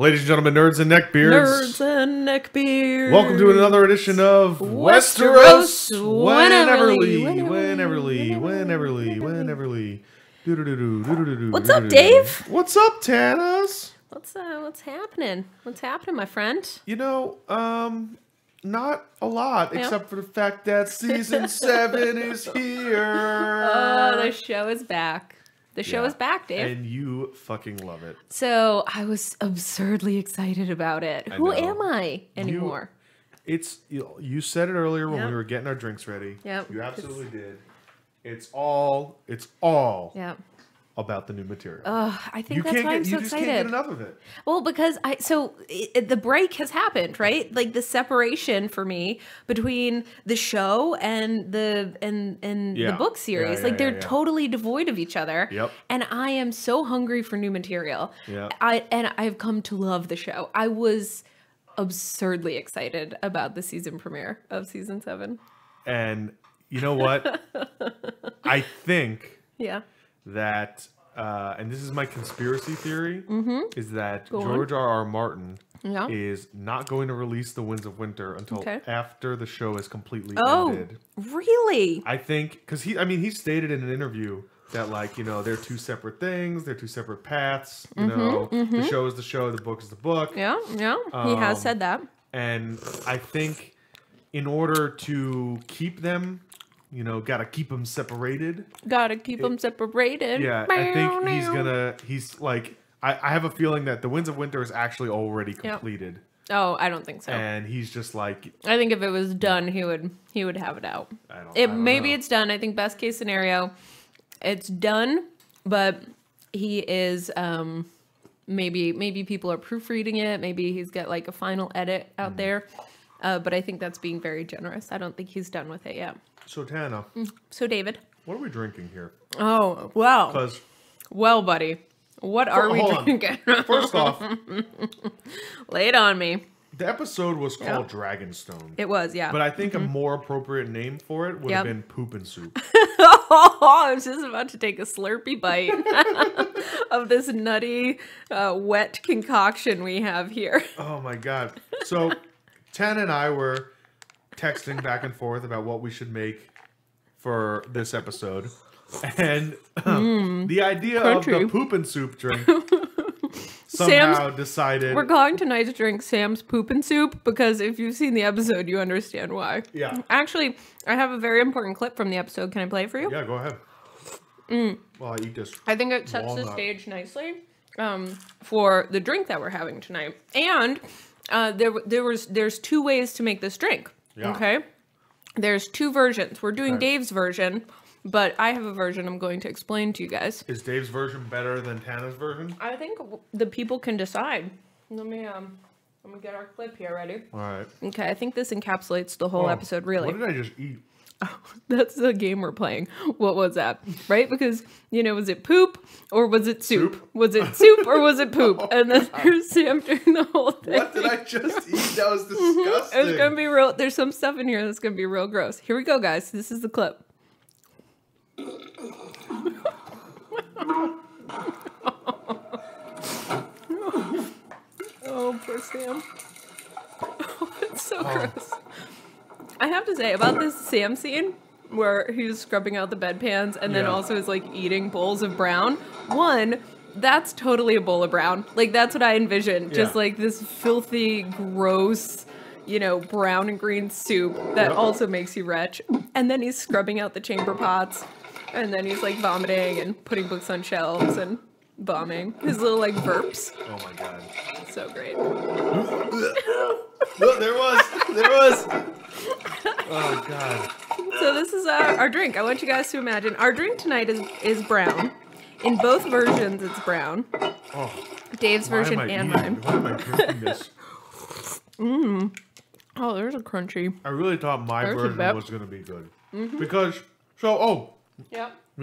Ladies and gentlemen, nerds and neckbeards. Welcome to another edition of Westeros. Wheneverly. What's up, Dave? What's up, Tanas? What's happening? What's happening, my friend? You know, not a lot, except for the fact that season 7 is here. Oh, the show is back. The show is back, Dave. And you fucking love it. So I was absurdly excited about it. Who am I anymore? You said it earlier when we were getting our drinks ready. Yep. You absolutely did. It's all about the new material. I think that's why I'm so excited. You just can't get enough of it. Well, because the break has happened, right? Like the separation for me between the show and the book series, they're totally devoid of each other. Yep. And I am so hungry for new material. Yeah. I've come to love the show. I was absurdly excited about the season premiere of season 7. And you know what? I think. Yeah. That, and this is my conspiracy theory, is that George R.R. Martin is not going to release The Winds of Winter until after the show is completely ended. Really? I think, because he stated in an interview that, like, you know, they're two separate things, they're two separate paths, you know, the show is the show, the book is the book. Yeah, he has said that. And I think in order to keep them, you know, gotta keep them separated. Yeah, I think he's gonna. He's like, I have a feeling that The Winds of Winter is actually already completed. Oh, I don't think so. And he's just like, I think if it was done, he would have it out. I don't know. It's done. I think best case scenario, it's done. But he is maybe people are proofreading it. Maybe he's got like a final edit out there. But I think that's being very generous. I don't think he's done with it yet. So, Tana. So, David. What are we drinking here? Oh, well. Because. Well, buddy. What are we drinking? First off. Lay it on me. The episode was called Dragonstone. It was, but I think a more appropriate name for it would have been Poop and Soup. Oh, I was just about to take a Slurpee bite of this nutty, wet concoction we have here. Oh, my God. So, Tana and I were texting back and forth about what we should make for this episode, and the idea of the poop and soup drink somehow decided we're calling tonight's drink Sam's Poop and Soup, because if you've seen the episode, you understand why. Yeah. Actually, I have a very important clip from the episode. Can I play it for you? Yeah, go ahead. Well, I eat this. I think it sets the stage nicely for the drink that we're having tonight, and there's two ways to make this drink. Yeah. Okay, there's two versions. We're doing Dave's version, but I have a version I'm going to explain to you guys. Is Dave's version better than Tana's version? I think the people can decide. Let me get our clip here ready. All right. Okay, I think this encapsulates the whole episode, really. What did I just eat? Oh, that's the game we're playing. What was that? Right? Because, you know, was it poop or was it soup? Was it soup or was it poop? And then there's Sam doing the whole thing. What did I just eat? That was disgusting. It's going to be real. There's some stuff in here that's going to be real gross. Here we go, guys. This is the clip. Oh, poor Sam. Oh, it's so gross. I have to say, about this Sam scene, where he's scrubbing out the bedpans and then also is, like, eating bowls of brown. One, that's totally a bowl of brown. Like, that's what I envisioned. Just, like, this filthy, gross, you know, brown and green soup that also makes you retch. And then he's scrubbing out the chamber pots. And then he's, like, vomiting and putting books on shelves and bombing. His little, like, burps. Oh, my God. So great. Look, there was. Oh, God. So this is our drink. I want you guys to imagine. Our drink tonight is brown. In both versions, it's brown. Oh, Dave's version and mine. Why am I drinking this? Oh, there's a crunchy. I really thought my version was going to be good. Because, we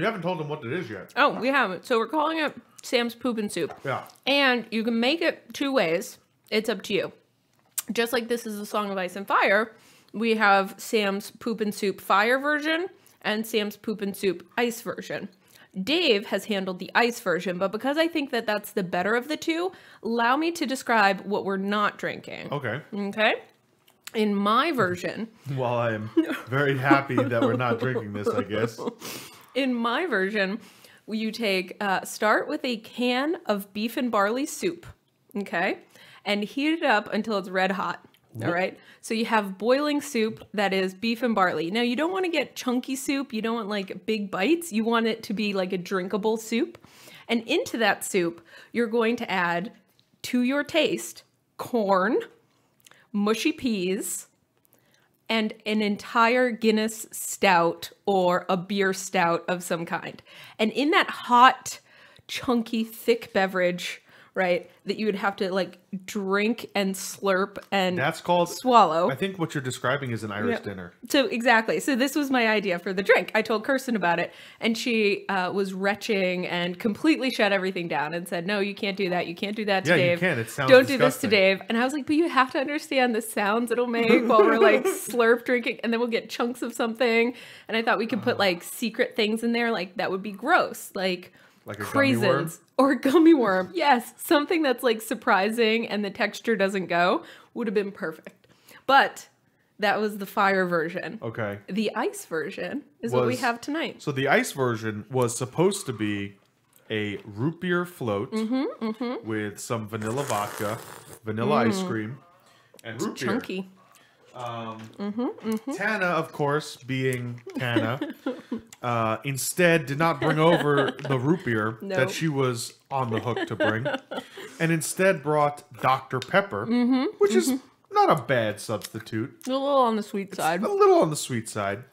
haven't told them what it is yet. Oh, we haven't. So we're calling it Sam's Poop and Soup. Yeah. And you can make it two ways. It's up to you. Just like this is a Song of Ice and Fire, we have Sam's Poop and Soup Fire version and Sam's Poop and Soup Ice version. Dave has handled the ice version, but because I think that that's the better of the two, allow me to describe what we're not drinking. Okay. Okay? In my version... Well, I am very happy that we're not drinking this, I guess. In my version, you take... start with a can of beef and barley soup, okay? And heat it up until it's red hot. All right. So you have boiling soup that is beef and barley. Now, you don't want to get chunky soup. You don't want like big bites. You want it to be like a drinkable soup. And into that soup, you're going to add, to your taste, corn, mushy peas, and an entire Guinness stout or a beer stout of some kind. And in that hot, chunky, thick beverage, right, that you would have to like drink and slurp and that's called swallow. I think what you're describing is an Irish dinner. So exactly. So this was my idea for the drink. I told Kirsten about it, and she was retching and completely shut everything down and said, "No, you can't do that. You can't do that to Dave. You can. It sounds disgusting. Don't do this to Dave." And I was like, "But you have to understand the sounds it'll make while we're like slurp drinking, and then we'll get chunks of something." And I thought we could put like secret things in there, like that would be gross, like a craisins gummy worm? Or gummy worm. Yes, something that's like surprising and the texture doesn't go would have been perfect. But that was the fire version. Okay. The ice version is what we have tonight. So the ice version was supposed to be a root beer float with some vanilla vodka, vanilla ice cream, and root beer. Chunky. Tana, of course, being Tana, instead did not bring over the root beer that she was on the hook to bring, and instead brought Dr. Pepper, which is not a bad substitute. A little on the sweet side. A little on the sweet side.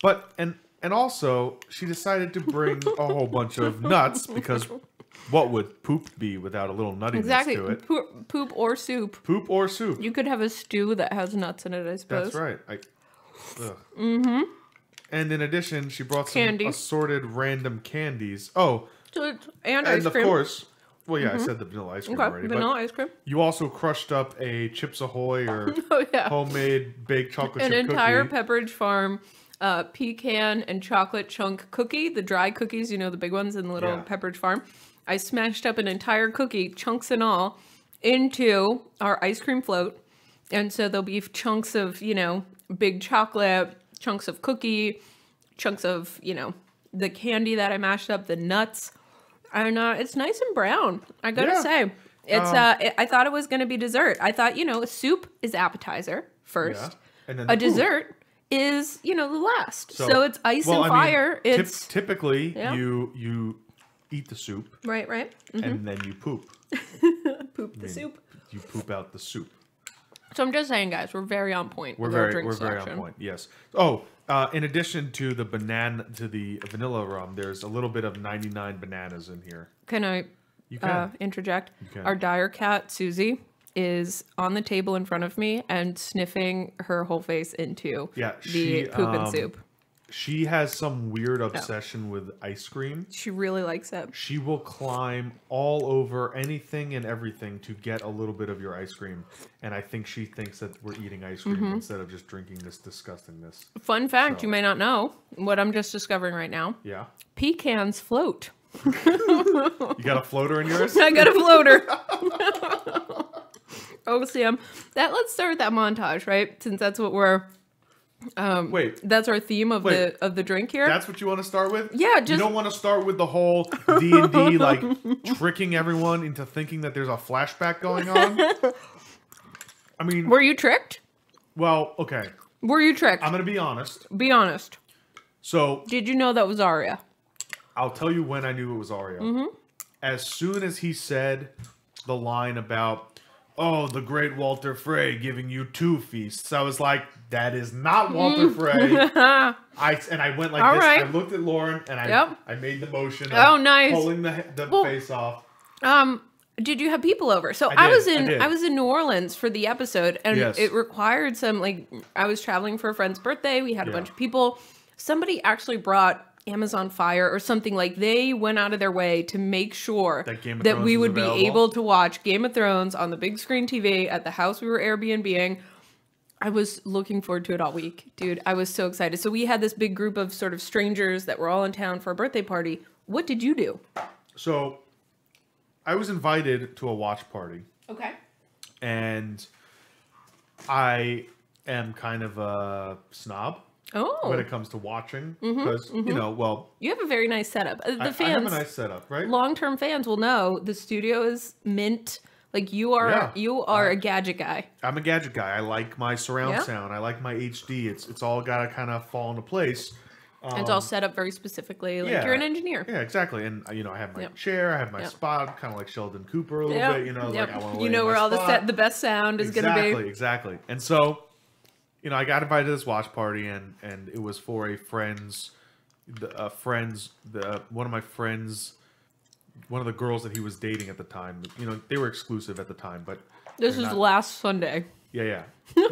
But, and also, she decided to bring a whole bunch of nuts, because what would poop be without a little nuttiness to it? Poop or soup. Poop or soup. You could have a stew that has nuts in it, I suppose. That's right. And in addition, she brought some assorted random candies. Oh. And ice cream. And of course, well, yeah, I said the vanilla ice cream already. Vanilla ice cream. You also crushed up a Chips Ahoy or homemade baked chocolate chip cookie. An entire Pepperidge Farm pecan and chocolate chunk cookie. The dry cookies, you know, the big ones in the little Pepperidge Farm. I smashed up an entire cookie, chunks and all, into our ice cream float. And so there'll be chunks of, you know, big chocolate, chunks of cookie, chunks of, you know, the candy that I mashed up, the nuts. And it's nice and brown, I gotta say. It's I thought it was gonna be dessert. I thought, you know, a soup is appetizer first. And then a dessert is, you know, the last. So it's ice and fire. I mean, it's typically you eat the soup. Right, right. And then you poop. Poop the soup. You poop out the soup. So I'm just saying, guys, we're very on point. We're very on point. Yes. Oh, in addition to the banana, to the vanilla rum, there's a little bit of 99 bananas in here. Can I interject? You can. Our dire cat, Susie, is on the table in front of me and sniffing her whole face into the poop and soup. She has some weird obsession with ice cream. She really likes it. She will climb all over anything and everything to get a little bit of your ice cream. And I think she thinks that we're eating ice cream instead of just drinking this disgustingness. Fun fact, you may not know what I'm just discovering right now. Yeah. Pecans float. You got a floater in yours? I got a floater. Oh, Sam. Let's start with that montage, right? Since that's what we're... that's our theme of the drink here. That's what you want to start with? Yeah, just... You don't want to start with the whole D&D, like, tricking everyone into thinking that there's a flashback going on? I mean... Were you tricked? Well, okay. Were you tricked? I'm going to be honest. Be honest. So... Did you know that was Arya? I'll tell you when I knew it was Arya. As soon as he said the line about... Oh, the great Walder Frey giving you two feasts. I was like, that is not Walder Frey. And I went like this. Right. I looked at Lauren and I made the motion of pulling the face off. Did you have people over? So I was in New Orleans for the episode, and it required some, like, I was traveling for a friend's birthday. We had a bunch of people. Somebody actually brought Amazon Fire or something, like they went out of their way to make sure that we would be able to watch Game of Thrones on the big screen TV at the house we were Airbnb-ing. I was looking forward to it all week, dude. I was so excited. So we had this big group of sort of strangers that were all in town for a birthday party. What did you do? So, I was invited to a watch party. Okay. And I am kind of a snob. Oh. When it comes to watching. Because, you know, well. You have a very nice setup. The fans, I have a nice setup, right? Long-term fans will know the studio is mint. Like, you are a gadget guy. I'm a gadget guy. I like my surround sound. I like my HD. It's all got to kind of fall into place. It's all set up very specifically. Like, you're an engineer. Yeah, exactly. And, you know, I have my chair. I have my spot, kind of like Sheldon Cooper a little bit. You know, like, I want to lay in my spot. You know where all the best sound is going to be. Exactly, exactly. And so, you know, I got invited to this watch party, and it was for a friend's, one of my friends, one of the girls that he was dating at the time. You know, they were exclusive at the time, but this was last Sunday. Yeah, yeah.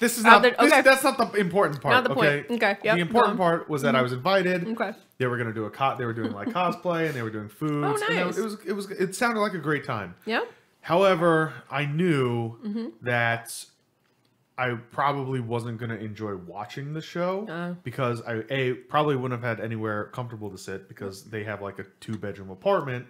This is not. That's not the important part. Not the point. Okay. Yep, the important part was that I was invited. Okay. They were gonna do They were doing like cosplay, and they were doing food. Oh, nice. And it sounded like a great time. Yeah. However, I knew that I probably wasn't going to enjoy watching the show because I probably wouldn't have had anywhere comfortable to sit because they have like a 2-bedroom apartment.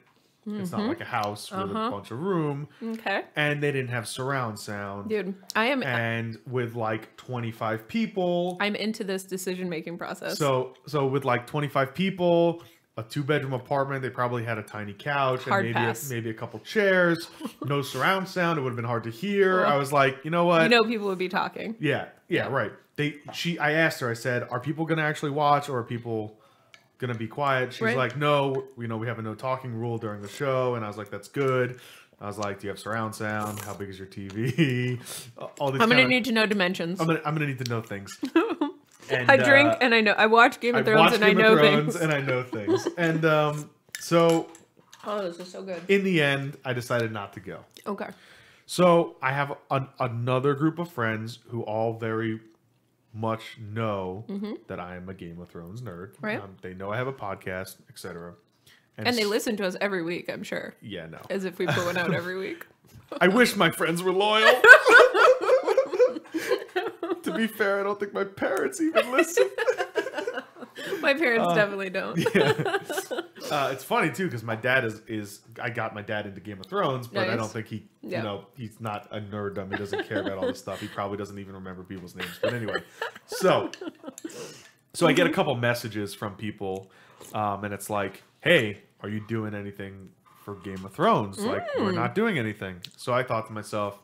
It's not like a house with a bunch of room. Okay. And they didn't have surround sound. Dude, and with like 25 people. I'm into this decision-making process. So with like 25 people, a 2-bedroom apartment, they probably had a tiny couch and maybe a couple chairs. No surround sound. It would have been hard to hear. I was like, you know what? You know people would be talking. Yeah, right. I asked her, I said, are people going to actually watch or are people going to be quiet? She's like, no, you know, we have a no talking rule during the show. And I was like, that's good. I was like, do you have surround sound? How big is your TV? All these I'm going to need to know dimensions. I'm going to need to know things. And, I drink and I know. I watch Game of Thrones and I know things. And I know things. And so... Oh, this is so good. In the end, I decided not to go. Okay. So I have another group of friends who all very much know that I am a Game of Thrones nerd. Right. They know I have a podcast, etc. And they listen to us every week, I'm sure. Yeah, no. As if we put one out every week. I wish my friends were loyal. To be fair, I don't think my parents even listen. My parents definitely don't. Yeah. It's funny too because my dad is I got my dad into Game of Thrones, but I don't think he you know, he's not a nerddom. He doesn't care about all this stuff. He probably doesn't even remember people's names. But anyway, so I get a couple messages from people, and it's like, hey, are you doing anything for Game of Thrones? Like we're not doing anything. So I thought to myself,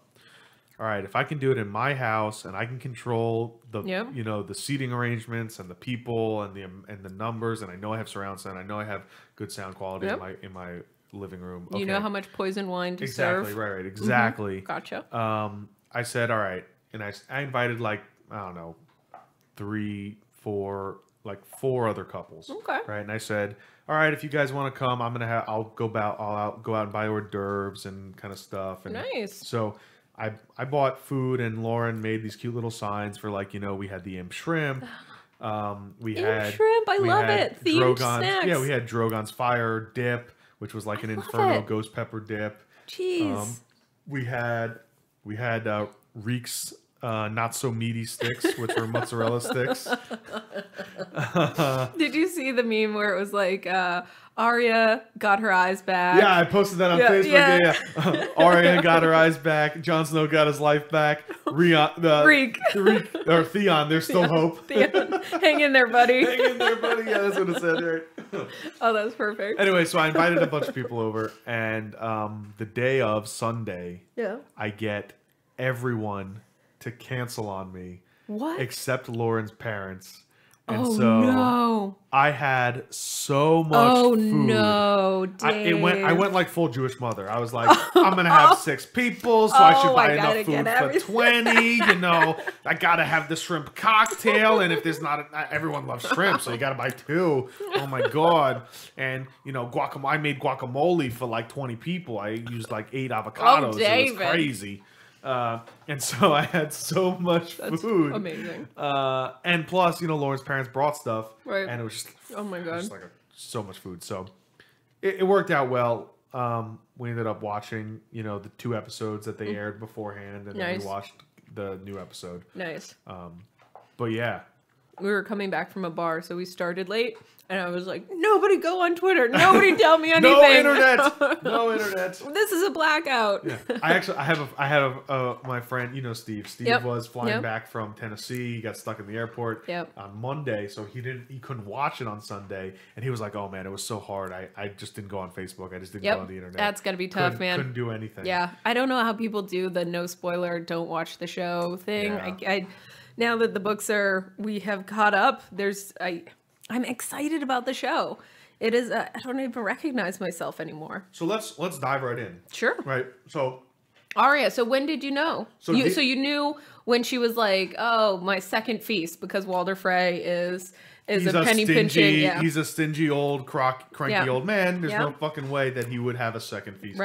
all right, if I can do it in my house and I can control the, you know, the seating arrangements and the people and the numbers, and I know I have surround sound, I know I have good sound quality in my living room. Okay. You know how much poison wine to serve. Exactly. Gotcha. I said, all right, and I invited like I don't know, four other couples. Okay. Right, and I said, all right, if you guys want to come, I'll go out and buy hors d'oeuvres and kind of stuff. And nice. So. I bought food and Lauren made these cute little signs for like, you know, we had the imp shrimp. I love it. Themed snacks. Yeah, we had Drogon's fire dip, which was like an inferno ghost pepper dip. Jeez. We had Reek's not so meaty sticks, which were mozzarella sticks. Did you see the meme where it was like Arya got her eyes back? Yeah, I posted that on Facebook. Yeah. Arya got her eyes back. Jon Snow got his life back. Theon, there's still hope. Theon. Hang in there, buddy. Hang in there, buddy. Yeah, that's what it said, right? Oh, that was perfect. Anyway, so I invited a bunch of people over, and the day of Sunday, I get everyone to cancel on me. What? Except Lauren's parents. And so I had so much food. Oh, no. I went like full Jewish mother. I was like, I'm going to have 6 people, so I should buy enough food for 20. You know, I got to have the shrimp cocktail. And if there's not everyone loves shrimp, so you got to buy 2. Oh, my God. And, you know, I made guacamole for like 20 people. I used like 8 avocados. Oh, David. It was crazy. And so I had so much food. Amazing. And plus, you know, Lauren's parents brought stuff. Right. And it was just, oh my God, just like so much food. So it worked out well. We ended up watching, you know, the 2 episodes that they aired beforehand. And then we watched the new episode. Nice. But yeah. we were coming back from a bar, so we started late. And I was like, nobody go on Twitter. Nobody tell me anything. No internet. No internet. This is a blackout. Yeah. I have my friend, you know, Steve. Steve was flying back from Tennessee. He got stuck in the airport on Monday, so he couldn't watch it on Sunday. And he was like, oh man, it was so hard. I just didn't go on Facebook. I just didn't go on the internet. That's gotta be tough, man. Couldn't do anything. Yeah, I don't know how people do the no spoiler, don't watch the show thing. Yeah. Now that the books are, we have caught up. I'm excited about the show. It is. I don't even recognize myself anymore. So let's dive right in. Sure. Right. So, Arya. So when did you know? So you knew when she was like, "Oh, my second feast," because Walder Frey is a penny pinching. Yeah. He's a stingy old cranky old man. There's no fucking way that he would have a second feast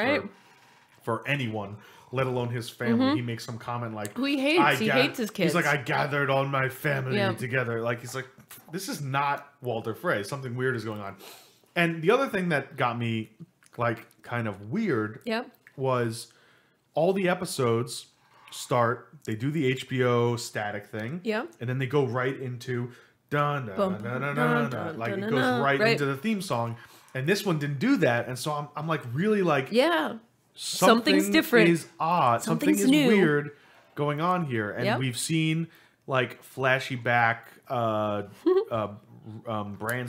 for anyone, let alone his family. He makes some comment like, he hates his kids. He's like, I gathered all my family together. Like, he's like, this is not Walder Frey. Something weird is going on. And the other thing that got me, like, kind of weird was all the episodes start, they do the HBO static thing. Yeah. And then they go right into, dun-dun-dun-dun-dun-dun. Like, it goes right into the theme song. And this one didn't do that. And so I'm like, really, like, something's different. Is odd. Something is weird going on here. And we've seen like flashy back brand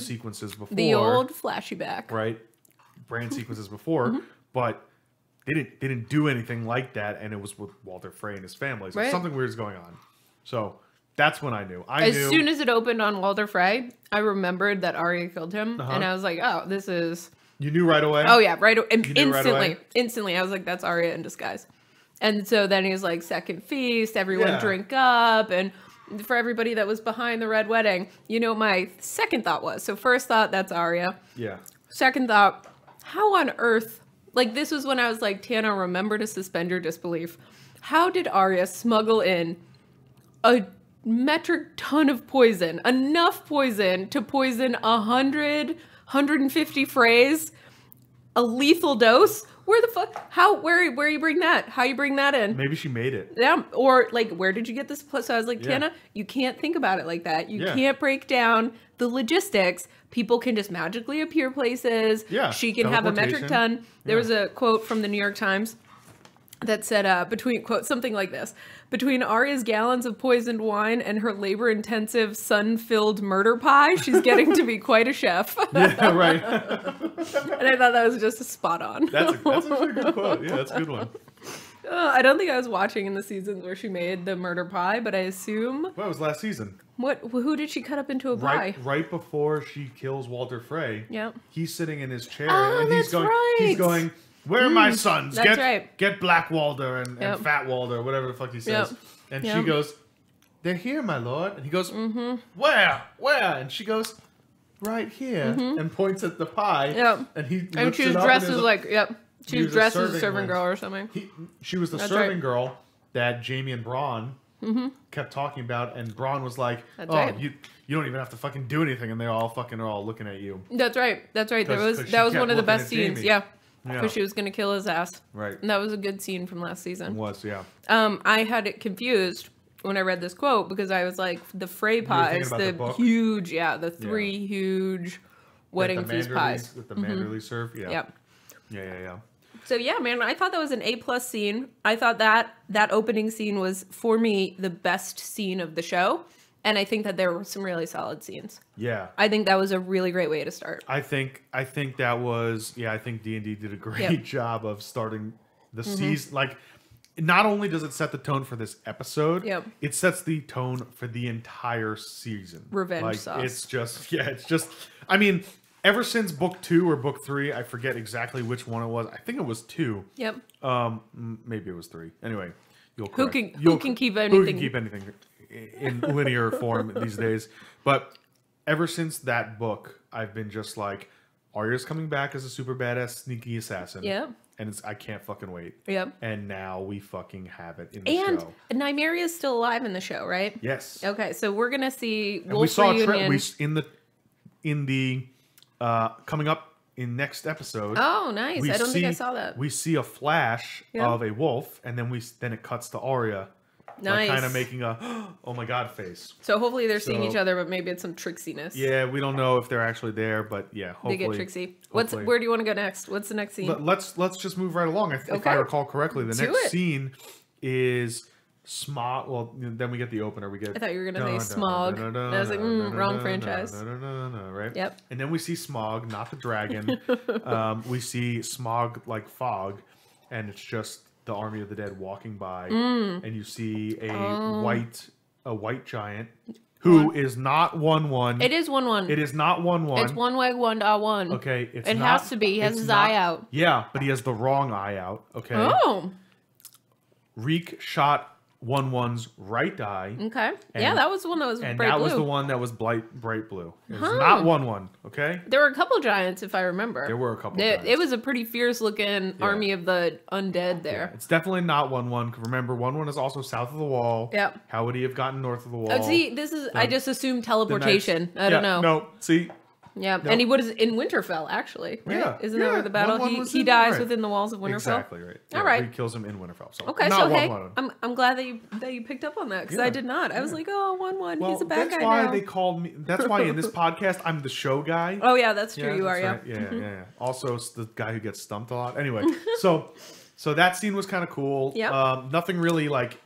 sequences before. The old flashy back. Right? Brand sequences before. But they didn't do anything like that, and it was with Walder Frey and his family. So something weird is going on. So that's when I knew. As soon as it opened on Walder Frey, I remembered that Arya killed him. And I was like, oh, this is... You knew right away? Oh, yeah. Right away. Instantly. Right away? Instantly. I was like, that's Arya in disguise. And so then he was like, second feast, everyone drink up. And for everybody that was behind the Red Wedding, you know, my second thought was, so first thought, that's Arya. Yeah. Second thought, how on earth, like this was when I was like, Tana, remember to suspend your disbelief. How did Arya smuggle in a metric ton of poison, enough poison to poison 150 Freys, a lethal dose? Where the fuck? How? Where you bring that? How you bring that in? Maybe she made it. Yeah. Or like, where did you get this? So I was like, Tana, you can't think about it like that. You can't break down the logistics. People can just magically appear places. Yeah. She can have a metric ton. There was a quote from the New York Times that said, between quote something like this, between Arya's gallons of poisoned wine and her labor-intensive, sun-filled murder pie, she's getting to be quite a chef. Yeah, right. And I thought that was just spot on. That's actually a good quote. Yeah, that's a good one. I don't think I was watching in the seasons where she made the murder pie, but I assume... Well, it was last season. What? Who did she cut up into a pie? Right before she kills Walder Frey, he's sitting in his chair, and he's going... Where are my sons? Get Black Walder and Fat Walder, whatever the fuck he says. And she goes, they're here, my lord. And he goes, where? Where? And she goes, right here. And points at the pie. And he looks and she's dressed as like, she was dressed as a serving girl or something. She was the serving girl that Jamie and Bronn kept talking about. And Bronn was like, you don't even have to fucking do anything. And they all fucking are all looking at you. That's right. That's right. That was one of the best scenes. Because she was going to kill his ass. Right. And that was a good scene from last season. It was, I had it confused when I read this quote because I was like, the Frey pies, the huge, the three huge wedding feast pies. That the Manderly serve, yeah. So yeah, man, I thought that was an A+ scene. I thought that opening scene was, for me, the best scene of the show. And I think that there were some really solid scenes. Yeah. I think that was a really great way to start. I think that was, I think D&D did a great job of starting the season. Like, not only does it set the tone for this episode, it sets the tone for the entire season. Revenge sauce. It's just, I mean, ever since book 2 or book 3, I forget exactly which one it was. I think it was 2. Maybe it was 3. Anyway, who can keep anything in linear form these days. But ever since that book, I've been just like, Arya's coming back as a super badass, sneaky assassin. And I can't fucking wait. And now we fucking have it in the show. And Nymeria's still alive in the show, right? Yes. Okay, so we're going to see Wolf and we saw Reunion. In the coming up in next episode. Oh, nice. I don't think I saw that. We see a flash of a wolf, and then it cuts to Arya. Nice. Like, kind of making a, oh my god face. So hopefully they're seeing each other, but maybe it's some tricksiness. Yeah, we don't know if they're actually there, but yeah, hopefully. They get tricksy. Hopefully. Where do you want to go next? What's the next scene? Let's just move right along. If I recall correctly, the next scene is Smog. Well, then we get the opener. I thought you were going to say Smog. And I was like, wrong franchise. Right? Yep. And then we see Smog, not the dragon. We see Smog like fog, and it's just the army of the dead walking by, and you see a white giant who is not 1-1. It is 1-1. It is not 1-1. It's 1-1. Okay, it has to be. He has his eye out. Yeah, but he has the wrong eye out. Okay. Oh. Reek shot 1-1's right eye. Okay. And, yeah, that was the one that was bright blue. And that was the one that was bright blue. It's not 1-1. Okay. There were a couple giants, if I remember. There were a couple. It was a pretty fierce looking army of the undead there. Yeah, it's definitely not 1-1. Remember, 1-1 is also south of the wall. Yep. How would he have gotten north of the wall? See, this is I just assumed teleportation. I don't know. No. See. Yeah, and he was in Winterfell, actually. Right? Yeah, isn't that where the battle? He dies within the walls of Winterfell. Exactly right. Yeah, all right, he kills him in Winterfell. So okay, so hey, I'm glad that you picked up on that because I did not. I was like, oh, 1-1. Well, he's a bad guy now. That's why they called me. That's why in this podcast I'm the show guy. Oh yeah, that's true. You are. Right. Yeah, yeah. Also, it's the guy who gets stumped a lot. Anyway, so that scene was kind of cool. Yeah. Nothing really like.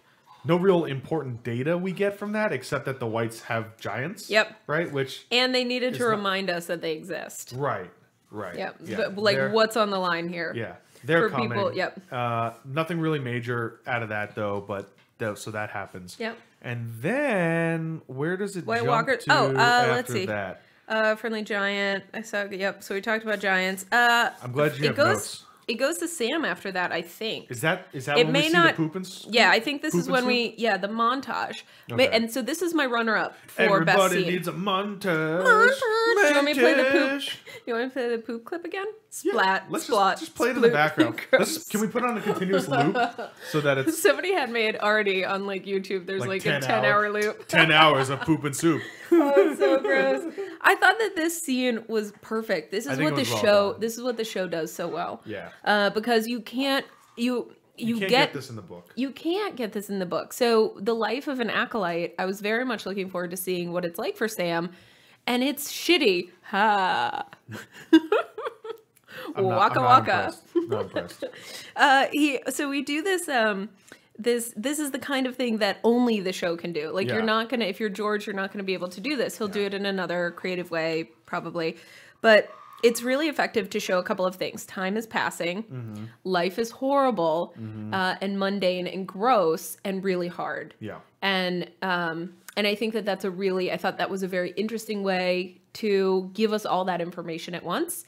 No real important data we get from that, except that the whites have giants. Yep. Right? And they needed to remind us that they exist. Right. Right. Yep. Yeah. But, like, what's on the line here? Yeah. They're coming. People, nothing really major out of that, though, but so that happens. Yep. And then, where does it jump to after let's see. That? Friendly giant. I saw, yep. So we talked about giants. I'm glad you have notes. It goes to Sam after that, I think. Is that when we see the poopins? Yeah, I think this is when the montage. Okay. And so this is my runner-up for best scene. Everybody needs a montage. Montage. You want me to play the poop clip again? Splat, yeah, let's splot. Just play it in the background. Can we put it on a continuous loop so that it's... Somebody had made already on like YouTube, there's like a 10-hour loop. 10 hours of poop and soup. Oh, it's so gross. I thought that this scene was perfect. This is what the show does so well. Yeah. Because you can't you can't get this in the book. You can't get this in the book. So the life of an acolyte, I was very much looking forward to seeing what it's like for Sam, and it's shitty. Ha. I'm not impressed. So we do this this is the kind of thing that only the show can do. Like, you're not gonna, if you're George, you're not gonna be able to do this. He'll do it in another creative way, probably. But it's really effective to show a couple of things. Time is passing, life is horrible, and mundane and gross and really hard. Yeah. And I think that that's I thought that was a very interesting way to give us all that information at once.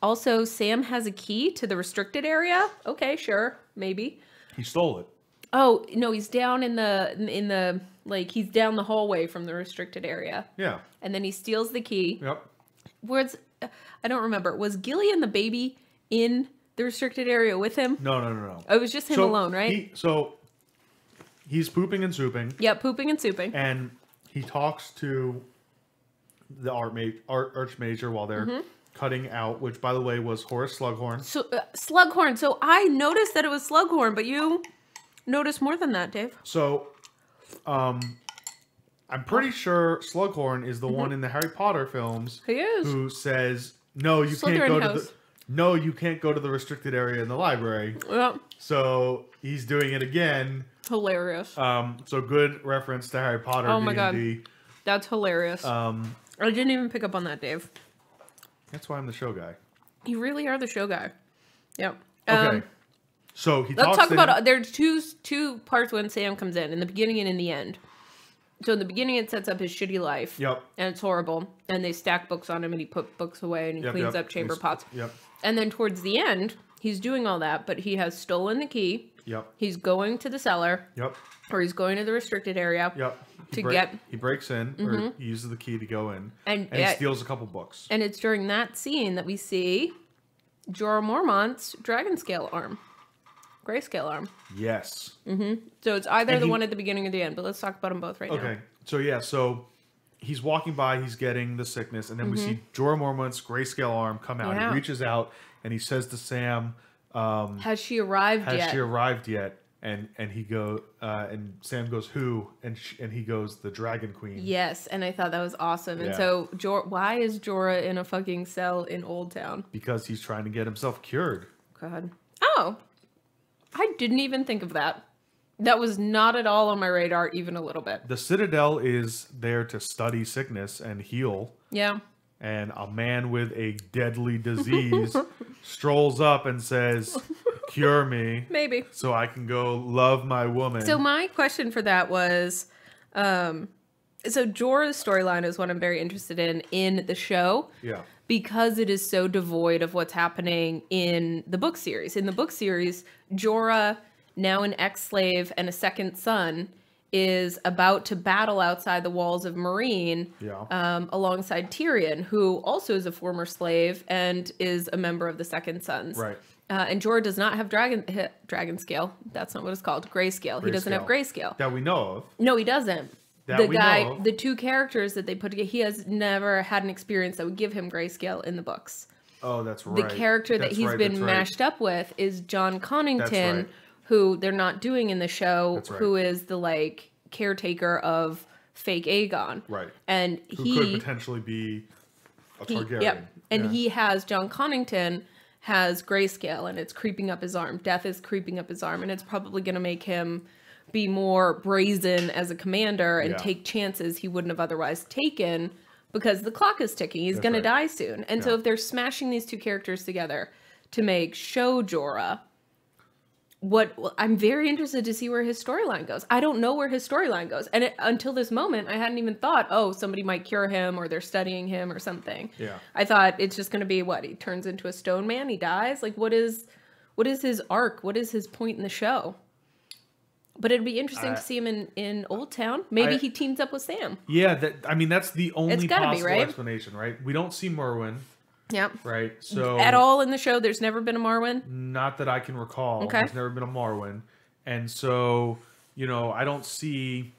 Also, Sam has a key to the restricted area. Okay, sure, maybe. He stole it. Oh, no, he's down in the, like, he's down the hallway from the restricted area. Yeah. And then he steals the key. Yep. I don't remember. Was Gillian the baby in the restricted area with him? No. It was just him alone, right? He's pooping and souping. Yeah, pooping and souping. And he talks to the Archmage while they're... cutting out, which, by the way, was Horace Slughorn. Slughorn. So I noticed that it was Slughorn, but you noticed more than that, Dave. So, I'm pretty sure Slughorn is the one in the Harry Potter films. He is. Who says, no, you can't go to the... No, you can't go to the restricted area in the library. Yep. So he's doing it again. Hilarious. So good reference to Harry Potter. Oh my D&D. God, that's hilarious. I didn't even pick up on that, Dave. That's why I'm the show guy. You really are the show guy. Yep. Okay. So he talks. Let's talk about there's two parts when Sam comes in the beginning and in the end. So in the beginning, it sets up his shitty life. Yep. And it's horrible. And they stack books on him, and he put books away, and he cleans up chamber pots. Yep. And then towards the end, he's doing all that, but he has stolen the key. Yep. He's going to the cellar. Yep. Or he's going to the restricted area. Yep. He breaks in, or he uses the key to go in, and he steals a couple books. And it's during that scene that we see Jorah Mormont's grayscale arm. Yes. So it's either the one at the beginning or the end, but let's talk about them both right now. Okay. So yeah, so he's walking by, he's getting the sickness, and then we see Jorah Mormont's grayscale arm come out. He reaches out, and he says to Sam, has she arrived yet? And he go and Sam goes who and he goes the Dragon Queen. Yes, and I thought that was awesome. Yeah. And so why is Jorah in a fucking cell in Old Town? Because he's trying to get himself cured. God. Oh, I didn't even think of that. That was not at all on my radar, even a little bit. The Citadel is there to study sickness and heal. Yeah. And a man with a deadly disease strolls up and says, cure me. Maybe. So I can go love my woman. So my question for that was, so Jorah's storyline is what I'm very interested in the show. Yeah. Because it is so devoid of what's happening in the book series. In the book series, Jorah, now an ex-slave and a second son, is about to battle outside the walls of Meereen, yeah, alongside Tyrion, who also is a former slave and is a member of the Second Sons. Right. And Jorah does not have dragon scale. That's not what it's called. Grayscale. He doesn't have grayscale. That we know of. No, he doesn't. That the guy, the two characters that they put together, he has never had an experience that would give him grayscale in the books. Oh, that's right. The character that he's been mashed up with is John Connington, who they're not doing in the show, who is the, like, caretaker of fake Aegon. Right. And he could potentially be a Targaryen. Yep. And he has, John Connington has grayscale, and it's creeping up his arm. Death is creeping up his arm, and it's probably going to make him be more brazen as a commander and take chances he wouldn't have otherwise taken because the clock is ticking. He's going to die soon. And so if they're smashing these two characters together to make show Jorah... I'm very interested to see where his storyline goes. I don't know where his storyline goes. And until this moment, I hadn't even thought, oh, somebody might cure him or they're studying him or something. Yeah. I thought it's just going to be, what, he turns into a stone man, he dies? Like, what is his arc? What is his point in the show? But it'd be interesting to see him in Old Town. Maybe he teams up with Sam. Yeah, that's the only possible explanation, right? We don't see Merwin. Yep. Right. So at all in the show, there's never been a Marwyn? Not that I can recall. Okay. There's never been a Marwyn. And so, you know, I don't see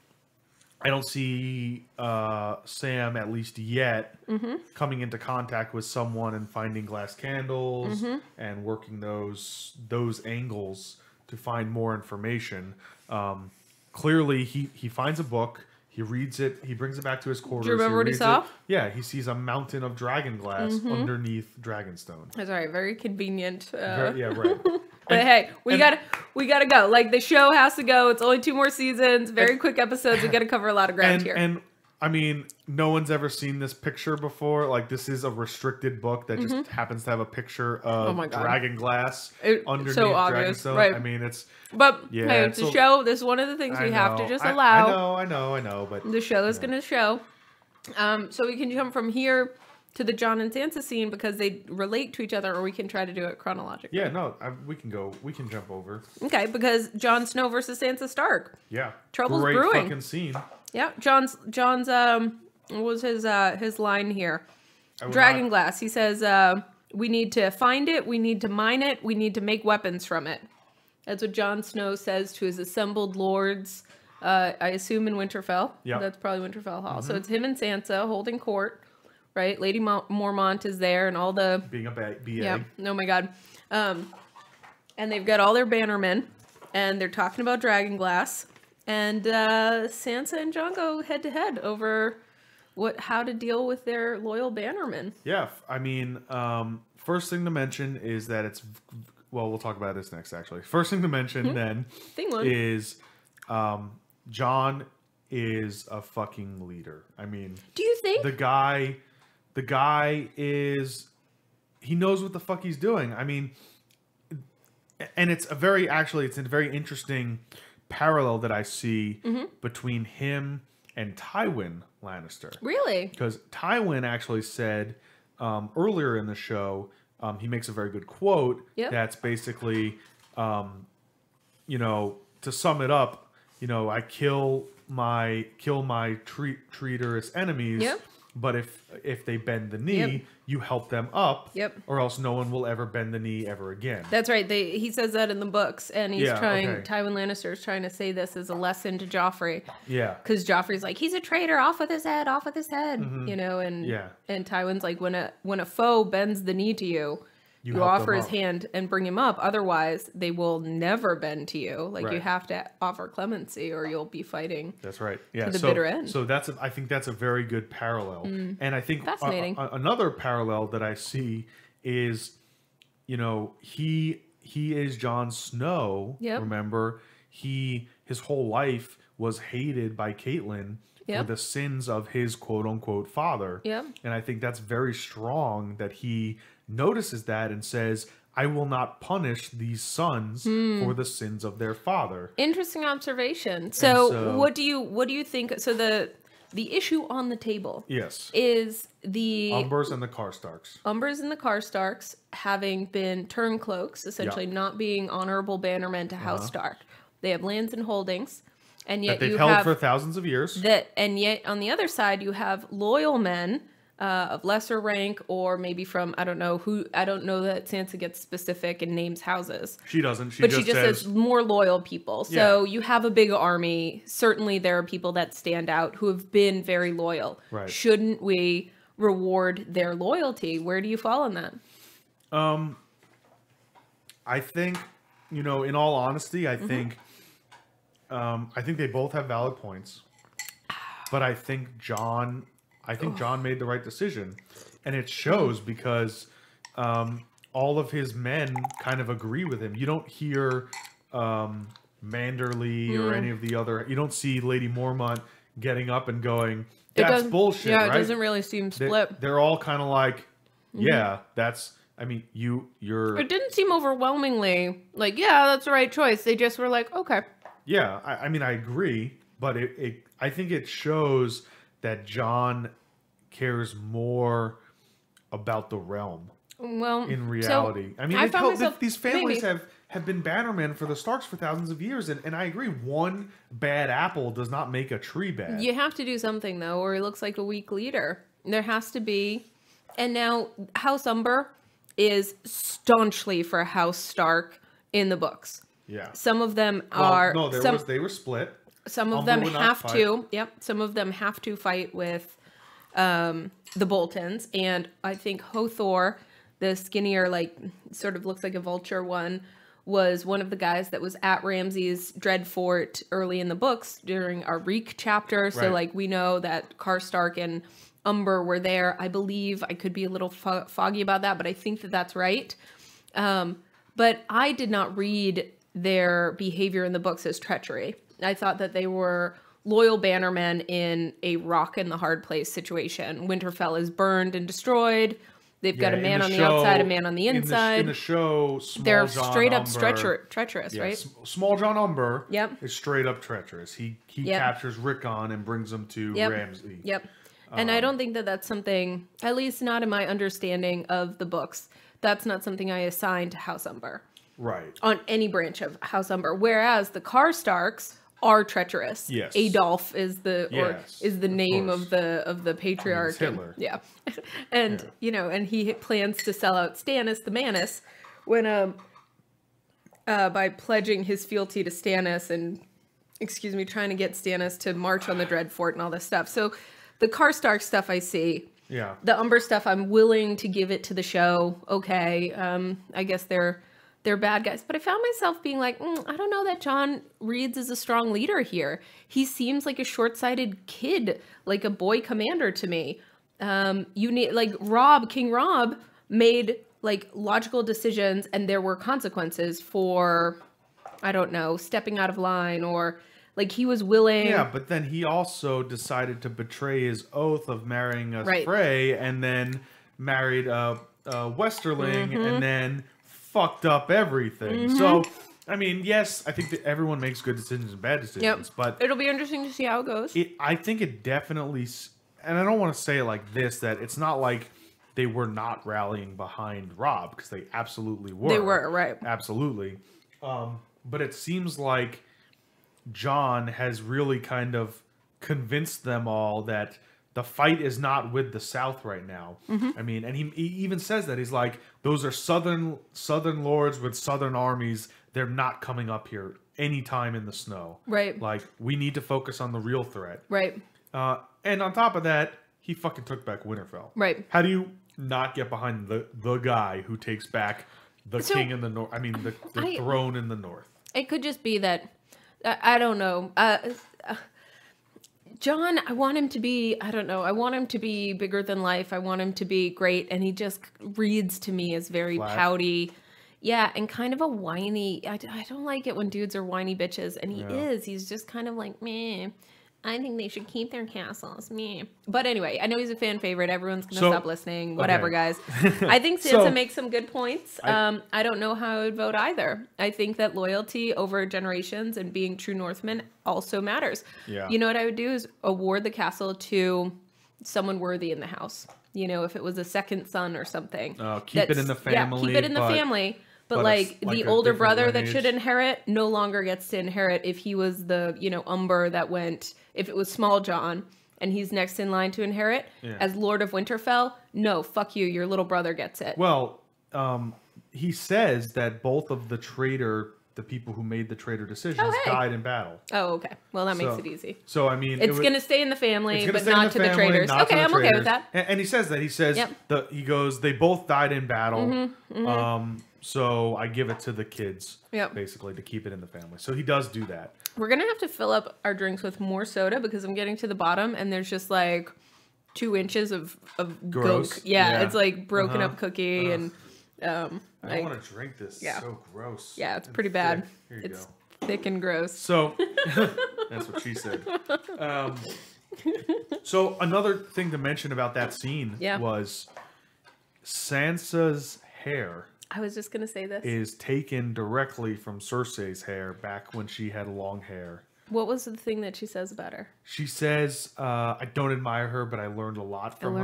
Sam, at least yet, coming into contact with someone and finding glass candles and working those angles to find more information. Clearly he finds a book. He reads it. He brings it back to his quarters. Do you remember what he saw? Yeah, he sees a mountain of dragon glass underneath Dragonstone. That's right. Very convenient. Yeah, right. But hey, we gotta go. Like, the show has to go. It's only 2 more seasons. Very quick episodes. We gotta cover a lot of ground here. And I mean, no one's ever seen this picture before. Like, this is a restricted book that just happens to have a picture of dragon glass underneath Dragonstone. Right. I mean, it's... But, yeah, hey, it's a show. This is one of the things we have to just allow. I know, but... The show is going to show. So we can jump from here to the Jon and Sansa scene because they relate to each other, or we can try to do it chronologically. Yeah, no, we can jump over. Okay, because Jon Snow versus Sansa Stark. Yeah. Trouble's brewing. Great fucking scene. Yeah, John's what was his line here? Dragon glass. He says, we need to find it, we need to mine it, we need to make weapons from it. That's what Jon Snow says to his assembled lords, I assume in Winterfell. Yeah. That's probably Winterfell Hall. So it's him and Sansa holding court, right? Lady Mormont is there and all the... Being a BA. Yeah, oh my god. And they've got all their bannermen, and they're talking about dragon glass. And Sansa and Jon go head-to-head over how to deal with their loyal bannermen. Yeah, I mean, first thing to mention is that it's... Well, we'll talk about this next, actually. First thing to mention, then, is Jon is a fucking leader. I mean... Do you think? The guy is... He knows what the fuck he's doing. I mean... And it's a very... Actually, it's a very interesting... parallel that I see between him and Tywin Lannister. Really? Because Tywin actually said earlier in the show, he makes a very good quote that's basically, you know, to sum it up, you know, I kill my traitorous enemies, but if they bend the knee, you help them up, or else no one will ever bend the knee ever again. That's right. He says that in the books, and he's Tywin Lannister is trying to say this as a lesson to Joffrey. Yeah. Because Joffrey's like, he's a traitor, off with his head, you know, and Tywin's like, when a foe bends the knee to you, You offer his hand and bring him up. Otherwise, they will never bend to you. Like, you have to offer clemency or you'll be fighting. That's right. Yeah. To the bitter end. So that's, I think that's a very good parallel. Mm. And I think fascinating. Another parallel that I see is, you know, he is Jon Snow. Yep. Remember, his whole life was hated by Caitlyn. Yep. For the sins of his quote-unquote father. Yep. And I think that's very strong that he notices that and says, I will not punish these sons for the sins of their father. Interesting observation. So what do you think? So the issue on the table, yes, is the Umbers and the Karstarks. Umbers and the Karstarks having been turncloaks, essentially not being honorable bannermen to House Stark. They have lands and holdings. And yet that they've held for thousands of years. And yet on the other side, you have loyal men of lesser rank, or maybe from, I don't know that Sansa gets specific and names houses. She doesn't. She just says more loyal people. So you have a big army. Certainly there are people that stand out who have been very loyal. Right. Shouldn't we reward their loyalty? Where do you fall on that? I think, you know, in all honesty, I think they both have valid points, but I think Jon made the right decision, and it shows because all of his men kind of agree with him. You don't hear Manderly or any of the other. You don't see Lady Mormont getting up and going, "That's bullshit." Yeah, it doesn't really seem split. They're all kind of like, "Yeah, that's." I mean, you're. It didn't seem overwhelmingly like, "Yeah, that's the right choice." They just were like, "Okay." Yeah, I mean, I agree, but I think it shows that Jon cares more about the realm. Well, in reality, so I mean, these families have been bannermen for the Starks for thousands of years, and I agree, one bad apple does not make a tree bad. You have to do something though, or he looks like a weak leader. There has to be, and now House Umber is staunchly for House Stark in the books. Yeah. Some of them are. Well, no, they were split. Some of them have to. Yep. Some of them have to fight with the Boltons, and I think Hothor, the skinnier, like sort of looks like a vulture one, was one of the guys that was at Ramsay's Dreadfort early in the books during our Reek chapter. So like we know that Karstark and Umber were there. I believe I could be a little foggy about that, but I think that that's right. But I did not read their behavior in the books as treachery. I thought that they were loyal bannermen in a rock in the hard place situation. Winterfell is burned and destroyed. They've got a man on the outside, a man on the inside. In the show, they're straight up treacherous, right? Small John Umber is straight up treacherous. He captures Rickon and brings him to Ramsay. Yep. And I don't think that that's something, at least not in my understanding of the books, that's not something I assign to House Umber. Right. On any branch of House Umber. Whereas the Karstarks are treacherous. Yes. Adolf is the name of the patriarch. I mean, Hitler. Yeah. And you know, and he plans to sell out Stannis the Manus when by pledging his fealty to Stannis and trying to get Stannis to march on the Dreadfort and all this stuff. So the Karstark stuff I see. Yeah. The Umber stuff I'm willing to give it to the show. Okay. I guess they're bad guys. But I found myself being like, I don't know that Jon Reeds is a strong leader here. He seems like a short-sighted kid, like a boy commander to me. You need, like, King Rob made, like, logical decisions and there were consequences for, I don't know, stepping out of line or, like, he was willing. Yeah, but then he also decided to betray his oath of marrying a Frey and then married a Westerling and then fucked up everything. So, I mean, yes, I think that everyone makes good decisions and bad decisions, but it'll be interesting to see how it goes. I think it definitely, and I don't want to say it like this, that it's not like they were not rallying behind Rob, because they absolutely were. They were, right. Absolutely. But it seems like Jon has really kind of convinced them all that the fight is not with the South right now. I mean, and he even says that. He's like, those are Southern lords with Southern armies. They're not coming up here anytime in the snow. Right. Like, we need to focus on the real threat. Right. And on top of that, he fucking took back Winterfell. Right. How do you not get behind the guy who takes back the king in the north. I mean, the throne in the north. It could just be that, I don't know. Jon, I want him to be, I don't know, I want him to be bigger than life. I want him to be great. And he just reads to me as very pouty. Yeah, and kind of a whiny. I don't like it when dudes are whiny bitches. And he is. He's just kind of like, meh. I think they should keep their castles. Meh. But anyway, I know he's a fan favorite. Everyone's going to stop listening. Whatever, guys. I think Sansa makes some good points. I don't know how I would vote either. I think that loyalty over generations and being true Northmen also matters. Yeah. You know what I would do is award the castle to someone worthy in the house. You know, if it was a second son or something. Keep it in the family. Yeah, keep it in the family. But like the older brother that should inherit no longer gets to inherit if he was the, you know, Umber that went, if it was small John and he's next in line to inherit as Lord of Winterfell. No, fuck you. Your little brother gets it. Well, he says that both of the people who made the traitor decisions died in battle. Oh, okay. Well, that makes it easy. So, I mean, it's going to stay in the family, but not to the traitors. Okay, I'm okay with that. And he says that. He says, he goes, they both died in battle. So I give it to the kids, basically, to keep it in the family. So he does do that. We're going to have to fill up our drinks with more soda because I'm getting to the bottom and there's just like 2 inches of gook. Yeah, it's like broken up cookie and... I don't want to drink this. It's so gross. Yeah, it's pretty bad. Here you go. Thick and gross. So that's what she said. So another thing to mention about that scene was Sansa's hair... I was just going to say this. Is taken directly from Cersei's hair back when she had long hair. What was the thing that she says about her? She says, I don't admire her, but I learned a lot from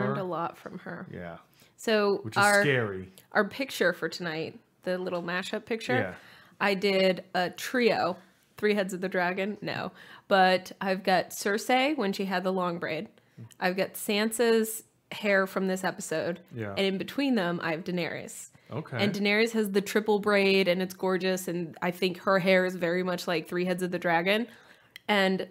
her. Yeah. So which is scary. Our picture for tonight, the little mashup picture, I did a trio, Three Heads of the Dragon, but I've got Cersei when she had the long braid. I've got Sansa's hair from this episode. And in between them, I have Daenerys. Okay. And Daenerys has the triple braid, and it's gorgeous, and I think her hair is very much like Three Heads of the Dragon. And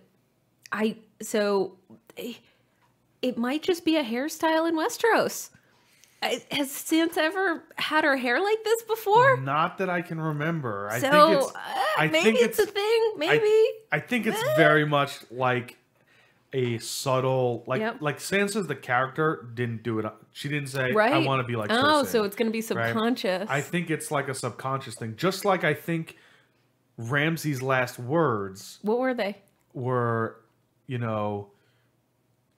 so it might just be a hairstyle in Westeros. Has Sansa ever had her hair like this before? Not that I can remember. I think it's a thing. Maybe. I think it's very much like a subtle, like Sansa's the character didn't do it. She didn't say, I want to be like Cersei. Oh, so it's going to be subconscious. Right? I think it's like a subconscious thing. Just like I think Ramsay's last words. What were they? Were, you know,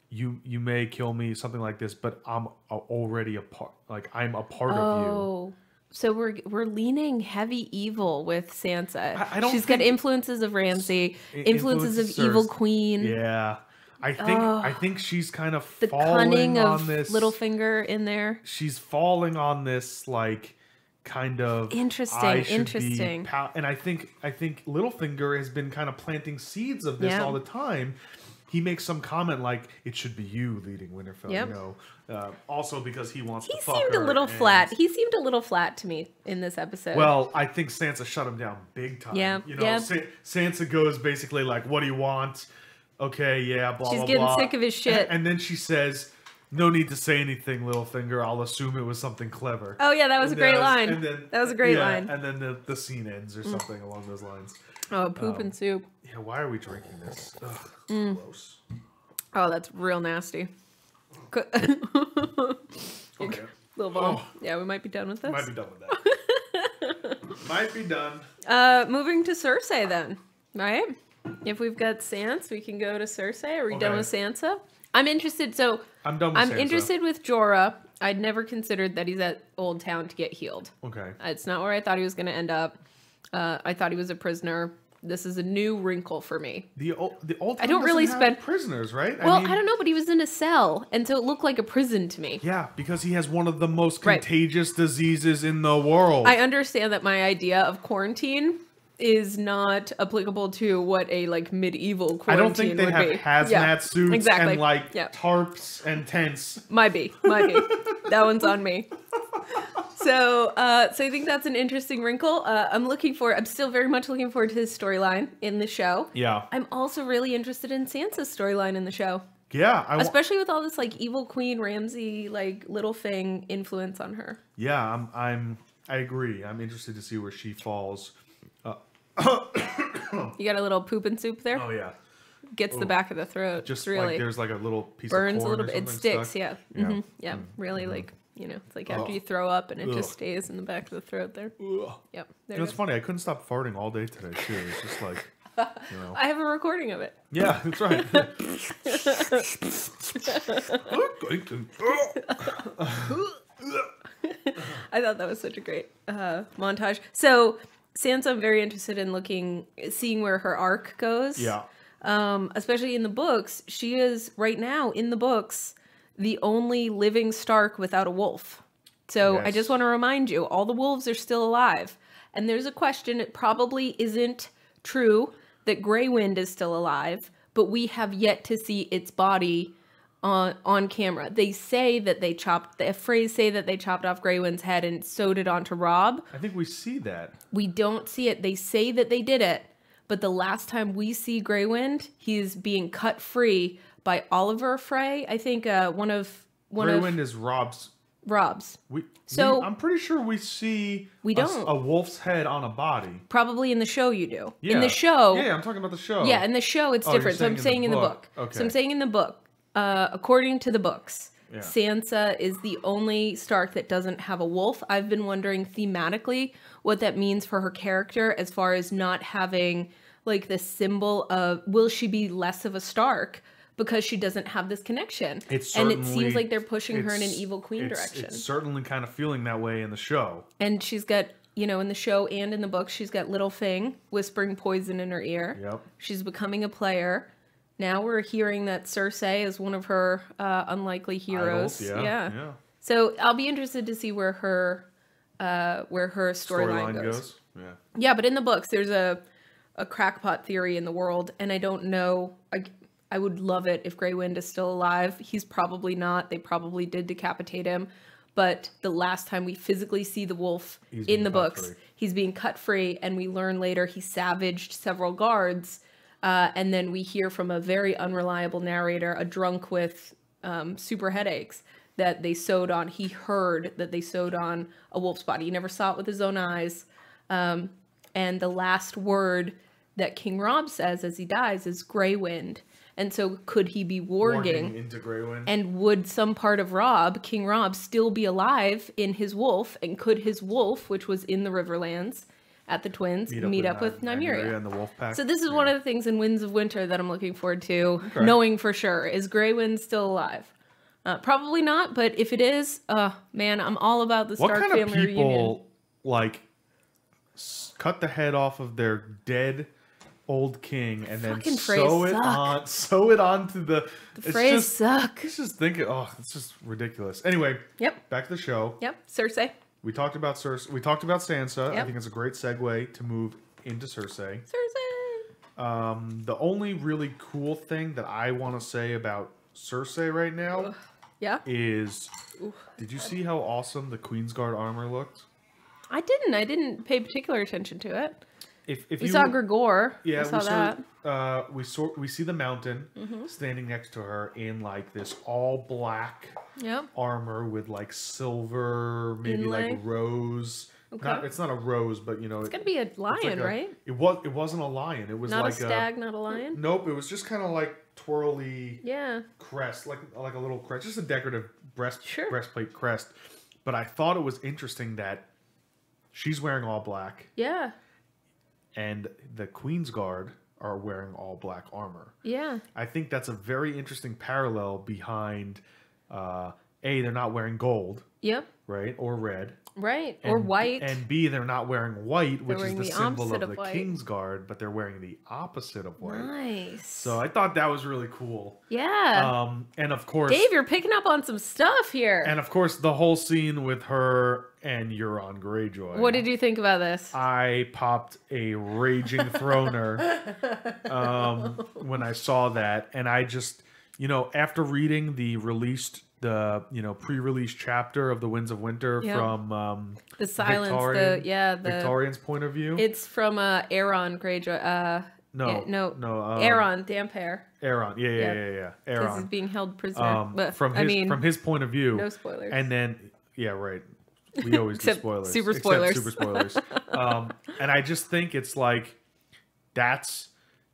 you may kill me, something like this, but I'm already a part, like I'm a part of you. Oh, so we're leaning heavy evil with Sansa. I don't She's got influences of Ramsay, influences of evil queen. Yeah. I think she's kind of falling on this. The cunning of Littlefinger in there. She's falling on this like kind of interesting. And I think Littlefinger has been kind of planting seeds of this all the time. He makes some comment like it should be you leading Winterfell. You know, also because he wants to fuck her. He seemed a little flat to me in this episode. Well, I think Sansa shut him down big time. Yeah, you know, Sansa goes basically like, "What do you want?" Okay, blah, blah, blah. She's getting sick of his shit. And then she says, no need to say anything, Littlefinger. I'll assume it was something clever. Oh, yeah, that was a great line. That was a great line. And then the scene ends or something along those lines. Oh, poop and soup. Yeah, why are we drinking this? Ugh, gross. Oh, that's real nasty. Okay. Little bomb. Oh. Yeah, we might be done with this. Might be done with that. Moving to Cersei then, right? If we've got Sansa, we can go to Cersei. Are we done with Sansa? I'm interested. So I'm done with Sansa. I'm interested with Jorah. I'd never considered that he's at Old Town to get healed. Okay. It's not where I thought he was going to end up. I thought he was a prisoner. This is a new wrinkle for me. The Old Town doesn't really have prisoners, right? Well, I don't know, but he was in a cell, and so it looked like a prison to me. Yeah, because he has one of the most contagious diseases in the world. I understand that my idea of quarantine is not applicable to what a like medieval quarantine would be. I don't think they have hazmat suits and like tarps and tents. Might be. That one's on me. So, so I think that's an interesting wrinkle. I'm still very much looking forward to his storyline in the show. Yeah. I'm also really interested in Sansa's storyline in the show. Yeah. Especially with all this like evil Queen Ramsay, like Littlefinger influence on her. Yeah, I agree. I'm interested to see where she falls. You got a little poop and soup there? Oh, yeah. Gets the back of the throat. Just really like there's like a little piece of corn a little bit. It sticks, yeah. Yeah, yeah. Really like, you know, it's like after you throw up and it just stays in the back of the throat there. Yep. There it's funny. I couldn't stop farting all day today, too. It's just like, you know. I have a recording of it. Yeah, that's right. I thought that was such a great montage. So Sansa, I'm very interested in seeing where her arc goes. Yeah. Especially in the books, she is right now in the books the only living Stark without a wolf. So yes. I just want to remind you, all the wolves are still alive. And there's a question, it probably isn't true that Grey Wind is still alive, but we have yet to see its body on camera. They say that they chopped, the Freys say that they chopped off Grey Wind's head and sewed it onto Rob. I think we see that. We don't see it. They say that they did it. But the last time we see Grey Wind, he's being cut free by Walder Frey. I think one of Grey Wind is Rob's. Rob's. I'm pretty sure we see a wolf's head on a body. Probably in the show you do. Yeah. In the show. Yeah, I'm talking about the show. Yeah, in the show it's different. So I'm saying in the book. Okay. So I'm saying in the book, according to the books, Sansa is the only Stark that doesn't have a wolf. I've been wondering thematically what that means for her character as far as not having like the symbol of, will she be less of a Stark because she doesn't have this connection? And it seems like they're pushing her in an evil queen direction. It's certainly kind of feeling that way in the show. And she's got, you know, in the show and in the book, she's got Littlefinger whispering poison in her ear. Yep. She's becoming a player. Now we're hearing that Cersei is one of her unlikely heroes. Yeah. So I'll be interested to see where her storyline goes. Yeah, but in the books, there's a crackpot theory in the world, and I don't know. I would love it if Grey Wind is still alive. He's probably not. They probably did decapitate him. But the last time we physically see the wolf in the books, he's being cut free, and we learn later he savaged several guards. And then we hear from a very unreliable narrator, a drunk with super headaches, that they sewed on. He heard that they sewed on a wolf's body. He never saw it with his own eyes. And the last word that King Rob says as he dies is Grey Wind. And so could he be warging into Grey Wind? And would some part of Rob, King Rob, still be alive in his wolf? And could his wolf, which was in the Riverlands, at the Twins, meet up with Nymeria and the wolf pack. So this is one of the things in Winds of Winter that I'm looking forward to knowing for sure. Is Grey Wind still alive? Probably not, but if it is, man, I'm all about the Stark family reunion. What kind of people, like, cut the head off of their dead old king and then sew it onto the... The Freys suck. It's just thinking, it's just ridiculous. Anyway, back to the show. Yep, Cersei. We talked about Cersei. We talked about Sansa. Yep. I think it's a great segue to move into Cersei. The only really cool thing that I want to say about Cersei right now is, did you see how awesome the Queensguard armor looked? I didn't. I didn't pay particular attention to it. If you saw Gregor. Yeah, we see the Mountain standing next to her in like this all black armor with like silver, maybe like rose. Okay. It's not a rose, but you know, it's gonna be a lion, like right? It wasn't a lion. It was not like a stag, not a lion. Nope, it was just kind of like twirly crest, like a little crest, just a decorative breastplate crest. But I thought it was interesting that she's wearing all black. Yeah. And the Queensguard are wearing all black armor. Yeah. I think that's a very interesting parallel behind, A, they're not wearing gold. Yep. Right? Or red. Right. Or white. And B, they're not wearing white, which is the symbol of the Kingsguard, but they're wearing the opposite of white. Nice. So I thought that was really cool. Yeah. And of course... Dave, you're picking up on some stuff here. And of course, the whole scene with her and Euron Greyjoy. What did you think about this? I popped a raging throner when I saw that. And I just, you know, after reading the pre-release chapter of the Winds of Winter from the Victorian's point of view. It's from Euron Greyjoy, Euron, damp hair. Euron, yeah. Euron is being held prisoner. From his point of view. No spoilers. And then, yeah, right. We always do spoilers. Super spoilers. And I just think it's like, that's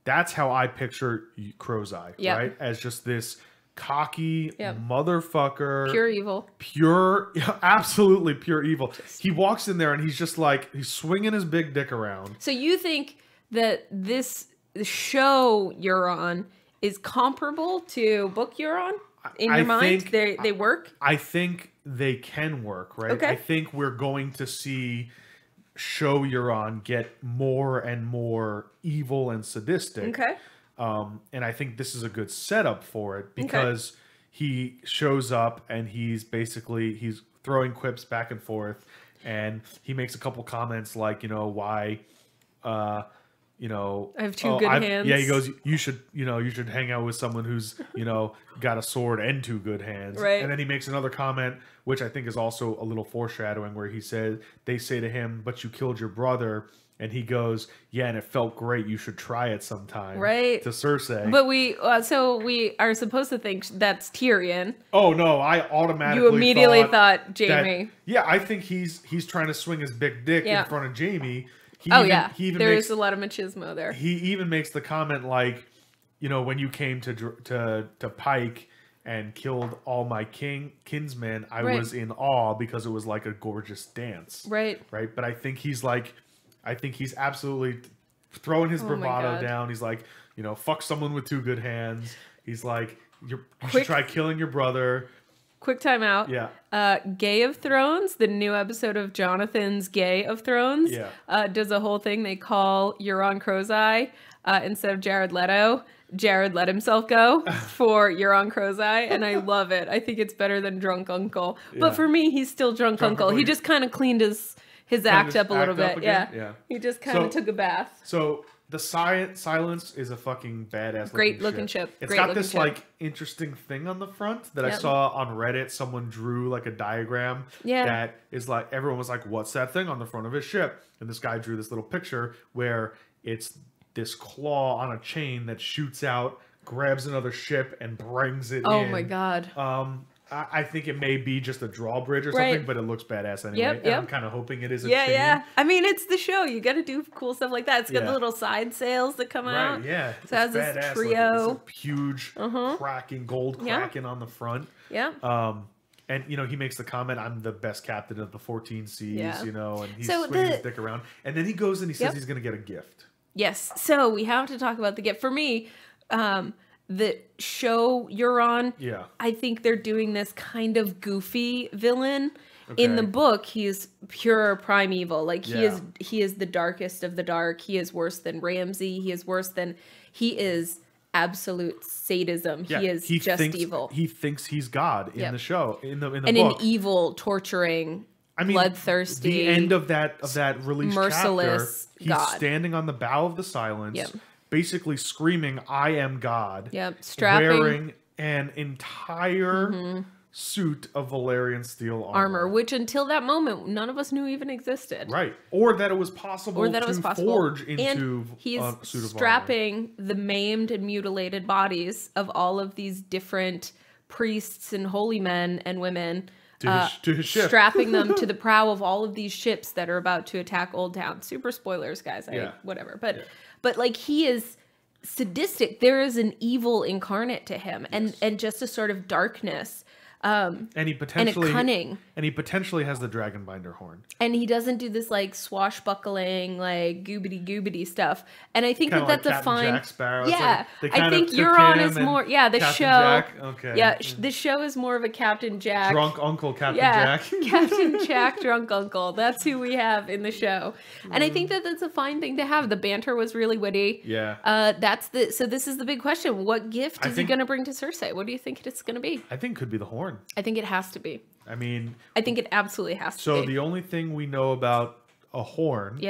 how I picture Crow's Eye, right? As just this cocky motherfucker. Pure evil. Absolutely pure evil. He walks in there and he's just like, he's swinging his big dick around. So you think that this show you're on is comparable to book you're on? In your mind, they work? I think they can work, right? Okay. I think we're going to see show you're on get more and more evil and sadistic. Okay. And I think this is a good setup for it because he shows up and he's throwing quips back and forth, and he makes a couple comments like, why... I have two good hands. Yeah, he goes, you should hang out with someone who's, got a sword and two good hands. Right. And then he makes another comment, which I think is also a little foreshadowing, where he says, they say to him, but you killed your brother. And he goes, yeah, and it felt great. You should try it sometime. Right. To Cersei. But we are supposed to think that's Tyrion. Oh, no, I automatically thought Jaime. I think he's trying to swing his big dick in front of Jaime. There's a lot of machismo there. He even makes the comment like, when you came to Pike and killed all my kinsmen, I was in awe because it was like a gorgeous dance. Right. Right. But I think he's absolutely throwing his bravado down. He's like, fuck someone with two good hands. He's like, you should try killing your brother. Quick time out. Yeah. Gay of Thrones, the new episode of Jonathan's Gay of Thrones, does a whole thing. They call Euron Crow's Eye instead of Jared Leto. Jared let himself go for Euron Crow's Eye, and I love it. I think it's better than Drunk Uncle. Yeah. But for me, he's still Drunk Uncle. He just kind of cleaned his act up a little bit. Yeah. He just kind of took a bath. So... The Silence is a fucking badass. Great looking ship. It's got this interesting thing on the front that I saw on Reddit. Someone drew like a diagram that is like, everyone was like, what's that thing on the front of his ship? And this guy drew this little picture where it's this claw on a chain that shoots out, grabs another ship, and brings it in. Oh my God. I think it may be just a drawbridge or something, but it looks badass anyway. Yep. I'm kind of hoping it is a chain. Yeah. I mean, it's the show. You got to do cool stuff like that. It's got the little side sails that come out. Yeah. So it has this trio. Like, it's a huge gold kraken on the front. Yeah. And, he makes the comment, I'm the best captain of the 14 seas, and he's swinging his dick around. And then he goes and he says he's going to get a gift. Yes. So we have to talk about the gift. For me, the show you're on, I think they're doing this kind of goofy villain. Okay. In the book, he is pure primeval. Like he is the darkest of the dark. He is worse than Ramsay. He is absolute sadism. Yeah. He just thinks evil. He thinks he's God in the show. In the book. An evil, torturing. I mean, bloodthirsty. The end of that release merciless chapter, he's standing on the bow of the Silence. Yep. Basically screaming, I am God. Yep. Wearing an entire suit of Valyrian steel armor. Which until that moment, none of us knew even existed. Right. Or that it was possible forge into a suit of armor. He's strapping the maimed and mutilated bodies of all of these different priests and holy men and women. To his ship. Strapping them to the prow of all of these ships that are about to attack Old Town. Super spoilers, guys. Whatever. But like, he is sadistic. There is an evil incarnate to him, and just a sort of darkness. And a cunning. And he potentially has the Dragonbinder horn. And he doesn't do this like swashbuckling, like goobity stuff. And I think that's a fine. Jack Sparrow. Yeah, like, I think Euron is more. Yeah, the Captain show. Jack. Okay. Yeah, the show is more of a Captain Jack. Drunk Uncle Captain Jack. Captain Jack, Drunk Uncle. That's who we have in the show. And I think that's a fine thing to have. The banter was really witty. Yeah. So this is the big question: what gift is he going to bring to Cersei? What do you think it's going to be? I think it could be the horn. I think it has to be. I mean, I think it absolutely has to be. So the only thing we know about a horn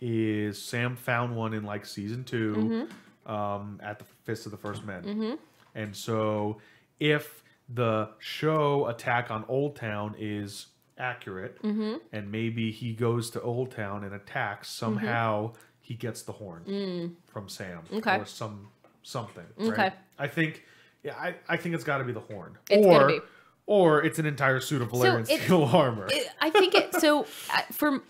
is Sam found one in like season 2 at the Fist of the First Men. And so if the show attack on Old Town is accurate and maybe he goes to Old Town and attacks somehow he gets the horn from Sam or something. Right? Okay. I think it's got to be the horn. It's gotta be. Or it's an entire suit of Valyrian steel armor.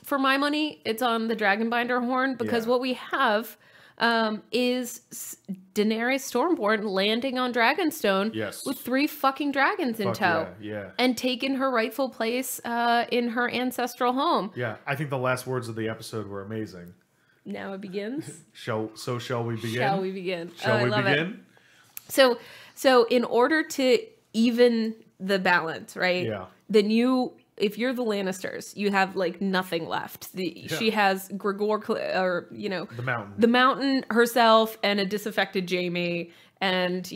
For my money, it's on the Dragonbinder horn, because what we have is Daenerys Stormborn landing on Dragonstone with three fucking dragons in tow. Yeah. And taking her rightful place in her ancestral home. Yeah. I think the last words of the episode were amazing. Now it begins. Shall we begin? Shall we begin? Shall we begin? It. So in order to even the balance, right? Yeah. Then if you're the Lannisters, you have like nothing left. She has Gregor, or the mountain herself, and a disaffected Jaime, and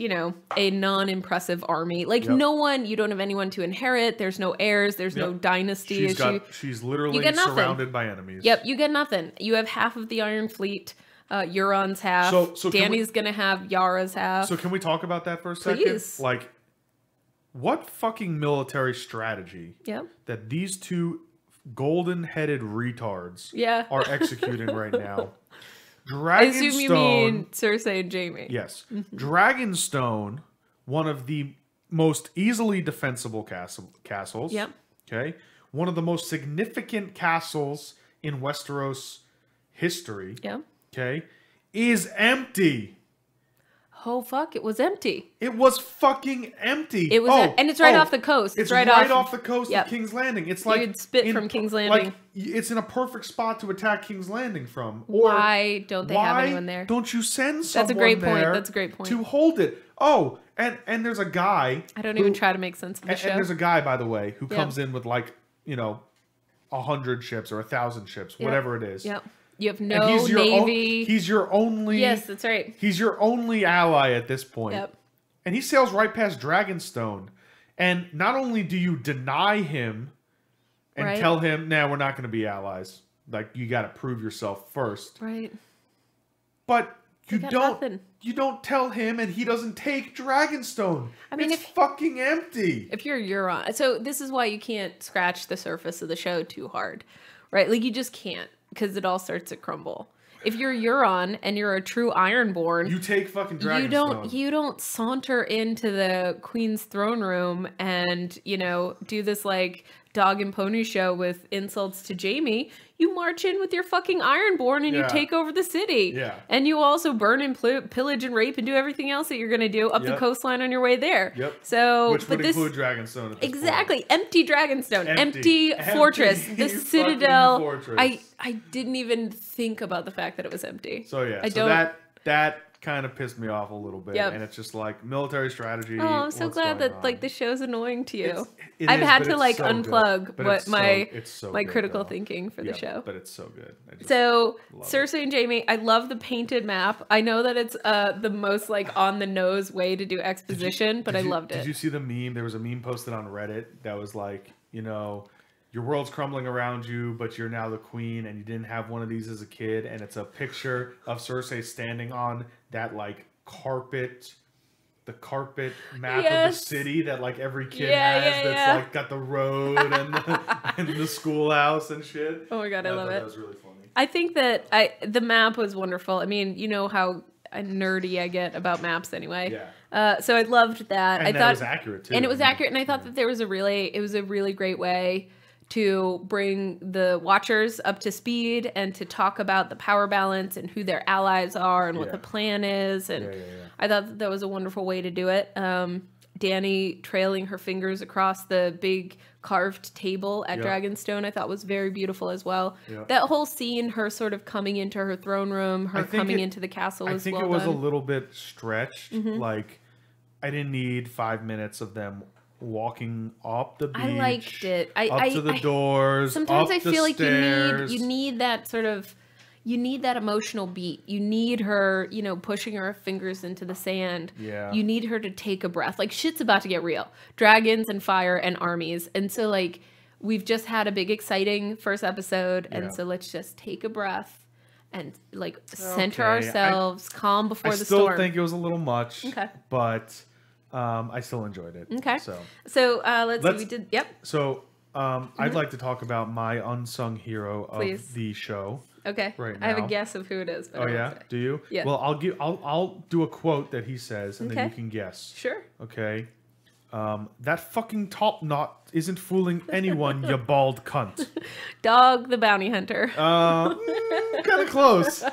a non-impressive army. Like no one, you don't have anyone to inherit. There's no heirs. There's no dynasty. She's literally surrounded by enemies. Yep, you get nothing. You have half of the Iron Fleet. Euron's half. So Dany's gonna have Yara's half. So can we talk about that for a second? Please. Like, what fucking military strategy that these two golden-headed retards are executing right now. Dragonstone, I assume you mean Cersei and Jaime. Yes. Dragonstone, one of the most easily defensible castles. Yep. Okay. One of the most significant castles in Westeros history. Yeah. Okay. Is empty. Oh, fuck. It was empty. It was fucking empty. It was, and it's right off the coast. It's right off the coast of King's Landing. It's like... You'd spit from King's Landing. Like, it's in a perfect spot to attack King's Landing from. Or why don't they have anyone there? Don't you send someone That's a great point. To hold it. Oh, and there's a guy... I don't even try to make sense of the show. And there's a guy, by the way, who comes in with 100 ships or 1,000 ships, whatever it is. Yep. You have no navy. He's your only... Yes, that's right. He's your only ally at this point. Yep. And he sails right past Dragonstone. And not only do you deny him and tell him, nah, we're not going to be allies. Like, you got to prove yourself first. Right. But you don't tell him, and he doesn't take Dragonstone. I mean, it's fucking empty. If you're Euron... So this is why you can't scratch the surface of the show too hard. Right? Like, you just can't. Because it all starts to crumble. If you're Euron and you're a true Ironborn, you take fucking Dragonstone. You don't saunter into the Queen's throne room and do this like dog and pony show with insults to Jaime. You march in with your fucking Ironborn and you take over the city. Yeah. And you also burn and pillage and rape and do everything else that you're going to do up the coastline on your way there. Yep. So, Which would include Dragonstone. At this point. Empty Dragonstone. Empty fortress. The citadel. Fortress. I didn't even think about the fact that it was empty. So yeah. That kind of pissed me off a little bit. Yep. And it's just like military strategy. Oh, I'm so glad that the show's annoying to you. I've had to unplug my critical thinking for the show. But it's so good. So Cersei and Jaime, I love the painted map. I know that it's the most like on the nose way to do exposition, but I loved it. Did you see the meme? There was a meme posted on Reddit that was like, your world's crumbling around you, but you're now the queen, and you didn't have one of these as a kid. And it's a picture of Cersei standing on that like carpet, the carpet map of the city that like every kid has. Like got the road and the schoolhouse and shit. Oh my god, I love it. That was really funny. I think that the map was wonderful. I mean, you know how nerdy I get about maps anyway. Yeah. So I loved that. And I thought it was accurate too. And it was accurate, and I thought that it was a really great way to bring the Watchers up to speed and to talk about the power balance and who their allies are and what the plan is. And I thought that was a wonderful way to do it. Dany trailing her fingers across the big carved table at Dragonstone, I thought was very beautiful as well. Yep. That whole scene, her sort of coming into her throne room, her coming into the castle was well done. I think it was a little bit stretched. Like, I didn't need 5 minutes of them walking up the beach. I liked it. Up to the doors. Sometimes I feel like you need that sort of, you need that emotional beat. You need her, pushing her fingers into the sand. Yeah. You need her to take a breath. Like, shit's about to get real. Dragons and fire and armies. And so like, we've just had a big exciting first episode. And so let's just take a breath and like center ourselves, calm before the storm. I still think it was a little much. Okay. But I still enjoyed it. Okay. So let's see. We did. Yep. So I'd like to talk about my unsung hero of the show. Okay. Right now. I have a guess of who it is. But oh yeah, do you? Yeah. Well, I'll do a quote that he says, and then you can guess. Sure. Okay. That fucking top knot isn't fooling anyone, you bald cunt. Dog the bounty hunter. Kind of close.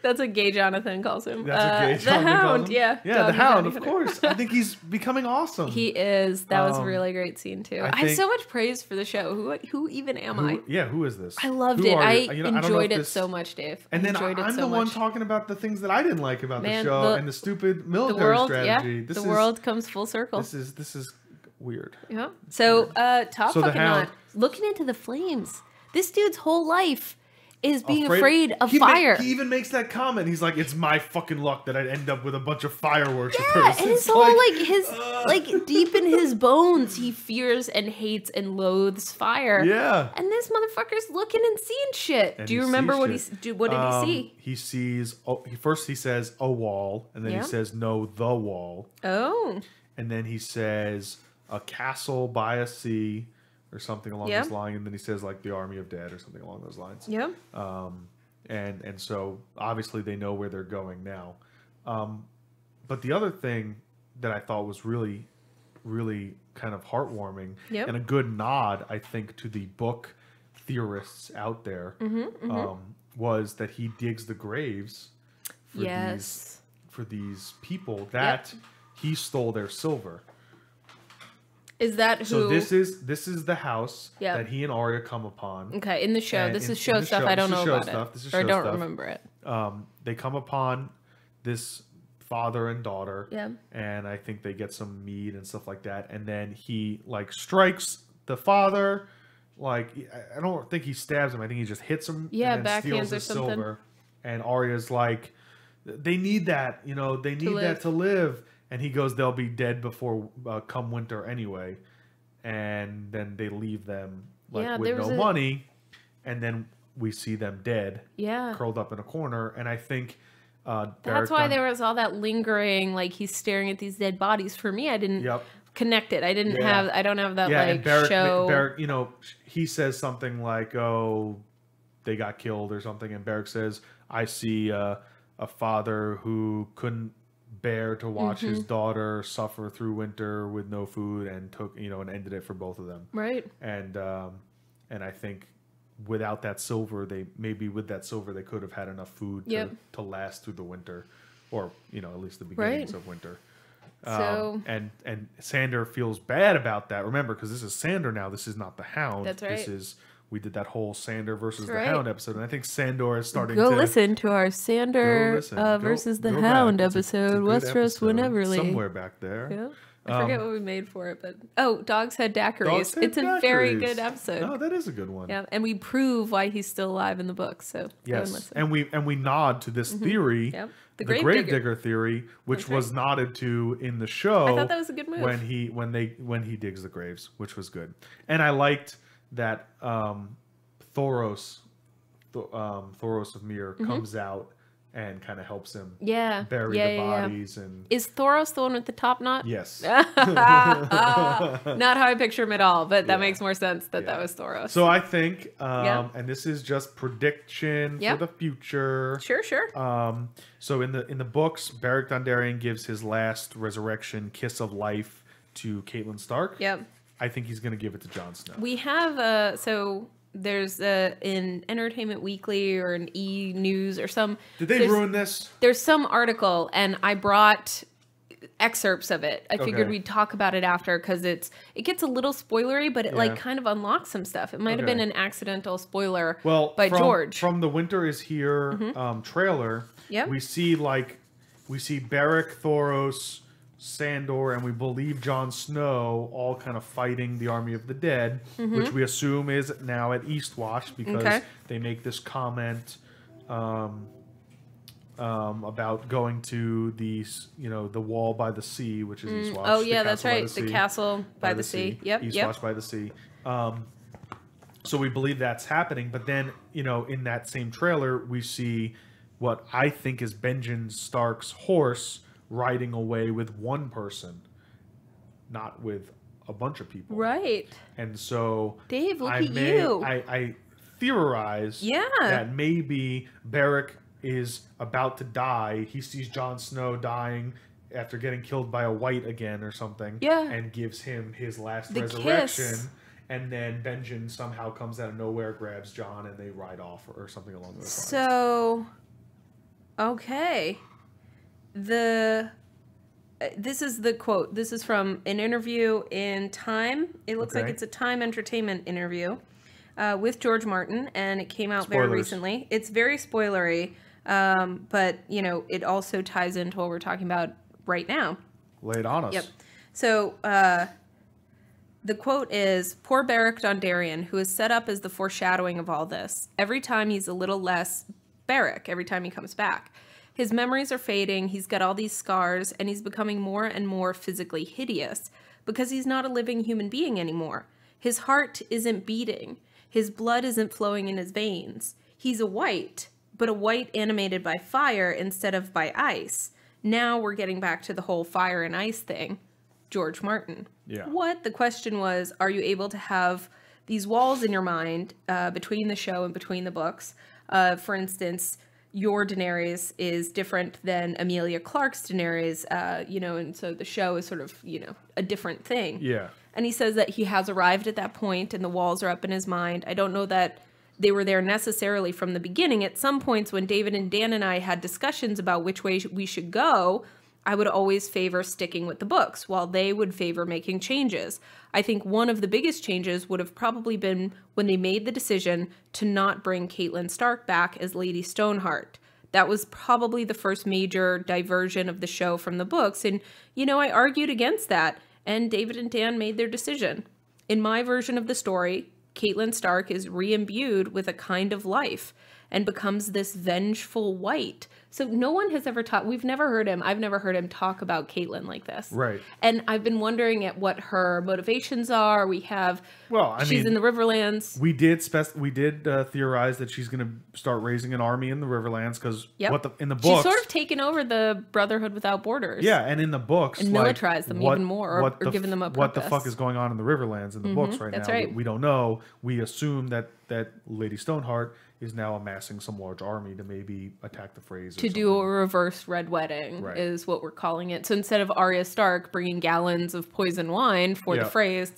That's what Gay Jonathan calls him. That's what Gay Jonathan calls him. Yeah. Yeah, the Hound, of course. I think he's becoming awesome. He is. That was a really great scene, too. I have so much praise for the show. Who even am I? Yeah, who is this? I loved it. I enjoyed it so much, Dave. And then I'm the one talking about the things that I didn't like about the show and the stupid military strategy. The world comes full circle. This is weird. Yeah. So top fucking knot. Looking into the flames. This dude's whole life is being afraid of fire. He even makes that comment. He's like, "It's my fucking luck that I'd end up with a bunch of fireworks." Yeah, and it's all like his like deep in his bones, he fears and hates and loathes fire. Yeah. And this motherfucker's looking and seeing shit. And do you remember what what did he see? He sees. Oh, first he says a wall, and then he says no, the wall. Oh. And then he says a castle by a sea. Or something along this line, and then he says like the army of dead or something along those lines. Yeah. And so obviously they know where they're going now. But the other thing that I thought was really, really kind of heartwarming and a good nod, I think, to the book theorists out there was that he digs the graves for these people that he stole their silver. Is that who? So this is the house that he and Arya come upon. Okay, in the show. And this is show stuff. I don't know about it. This is show stuff. Or I don't remember it. They come upon this father and daughter. Yeah. And I think they get some mead and stuff like that. And then he like strikes the father. Like I don't think he stabs him. I think he just hits him. Yeah, and then steals his silver. And Arya's like, they need that. You know, they need that to live. And he goes, they'll be dead before come winter anyway. And then they leave them like with no money. And then we see them dead. Yeah. Curled up in a corner. And I think... that's why there was all that lingering, like he's staring at these dead bodies. For me, I didn't connect it. I didn't have... I don't have that like show... Beric, you know, he says something like, oh, they got killed or something. And Beric says, I see a father who couldn't bear to watch his daughter suffer through winter with no food and took, you know, and ended it for both of them. Right. And I think without that silver, with that silver, they could have had enough food to last through the winter, or, you know, at least the beginnings of winter. So and Sander feels bad about that. Remember, because this is Sander now. This is not the Hound. That's right. We did that whole Sander versus the Hound episode, and I think Sandor is starting to... Go listen to our Sander versus the Hound episode, Westeros Would Never Leave. Somewhere back there. Yeah. I forget what we made for it, but... Oh, Dogs Had Daiquiris. It's a very good episode. No, that is a good one. Yeah, and we prove why he's still alive in the book, so yes. Go listen. And we nod to this theory, the Gravedigger theory, which was nodded to in the show. I thought that was a good move. When he digs the graves, which was good. And I liked... that Thoros of Myr comes out and kind of helps him bury the bodies. Yeah. And is Thoros the one with the top knot? Yes. Not how I picture him at all, but that makes more sense that that was Thoros. So I think, and this is just prediction for the future. Sure, sure. So in the books, Beric Dondarrion gives his last resurrection kiss of life to Caitlyn Stark. Yep. I think he's going to give it to Jon Snow. We have in Entertainment Weekly or an E! News or some... Did they ruin this? There's some article, and I brought excerpts of it. I figured we'd talk about it after, because it gets a little spoilery, but it like kind of unlocks some stuff. It might have been an accidental spoiler by George. From the Winter Is Here trailer, we see Beric, Thoros... Sandor, and we believe Jon Snow all kind of fighting the army of the dead, which we assume is now at Eastwatch, because they make this comment about going to the the wall by the sea, which is Eastwatch. Oh yeah, that's right, the castle by the sea. Yep, Eastwatch by the sea. So we believe that's happening, but then in that same trailer we see what I think is Benjen Stark's horse riding away with one person, not with a bunch of people. Right. And so Dave, look at you. I theorize that maybe Beric is about to die. He sees Jon Snow dying after getting killed by a white again or something, and gives him his last resurrection. Kiss. And then Benjen somehow comes out of nowhere, grabs Jon, and they ride off or something along those lines. So, okay. This is the quote. This is from an interview in Time. It looks like it's a Time Entertainment interview with George Martin, and it came out very recently. It's very spoilery, but, you know, it also ties into what we're talking about right now. Lay it on us. Yep. So, the quote is, "Poor Beric Dondarrion, who is set up as the foreshadowing of all this. Every time he's a little less Beric, every time he comes back. His memories are fading, he's got all these scars, and he's becoming more and more physically hideous, because he's not a living human being anymore. His heart isn't beating, his blood isn't flowing in his veins. He's a white, but a white animated by fire instead of by ice. Now we're getting back to the whole fire and ice thing." George Martin. Yeah. What? The question was, are you able to have these walls in your mind between the show and between the books? For instance, your Daenerys is different than Emilia Clarke's Daenerys, you know, and so the show is sort of, you know, a different thing. Yeah. And he says that he has arrived at that point and the walls are up in his mind. I don't know that they were there necessarily from the beginning. At some points when David and Dan and I had discussions about which way we should go, I would always favor sticking with the books, while they would favor making changes. I think one of the biggest changes would have probably been when they made the decision to not bring Caitlyn Stark back as Lady Stoneheart. That was probably the first major diversion of the show from the books, and, you know, I argued against that, and David and Dan made their decision. In my version of the story, Caitlyn Stark is re-imbued with a kind of life and becomes this vengeful white. So no one has ever talked, we've never heard him, I've never heard him talk about Caitlyn like this. Right. And I've been wondering at what her motivations are. We have, well, I mean, she's in the Riverlands. We did theorize that she's going to start raising an army in the Riverlands because in the books. She's sort of taken over the Brotherhood Without Borders. Yeah, and in the books. And militarized them even more or given them a purpose. What the fuck is going on in the Riverlands in the books right now? Right. We don't know. We assume that Lady Stoneheart is now amassing some large army to maybe attack the Freys. To do a reverse Red Wedding is what we're calling it. So instead of Arya Stark bringing gallons of poison wine for the Freys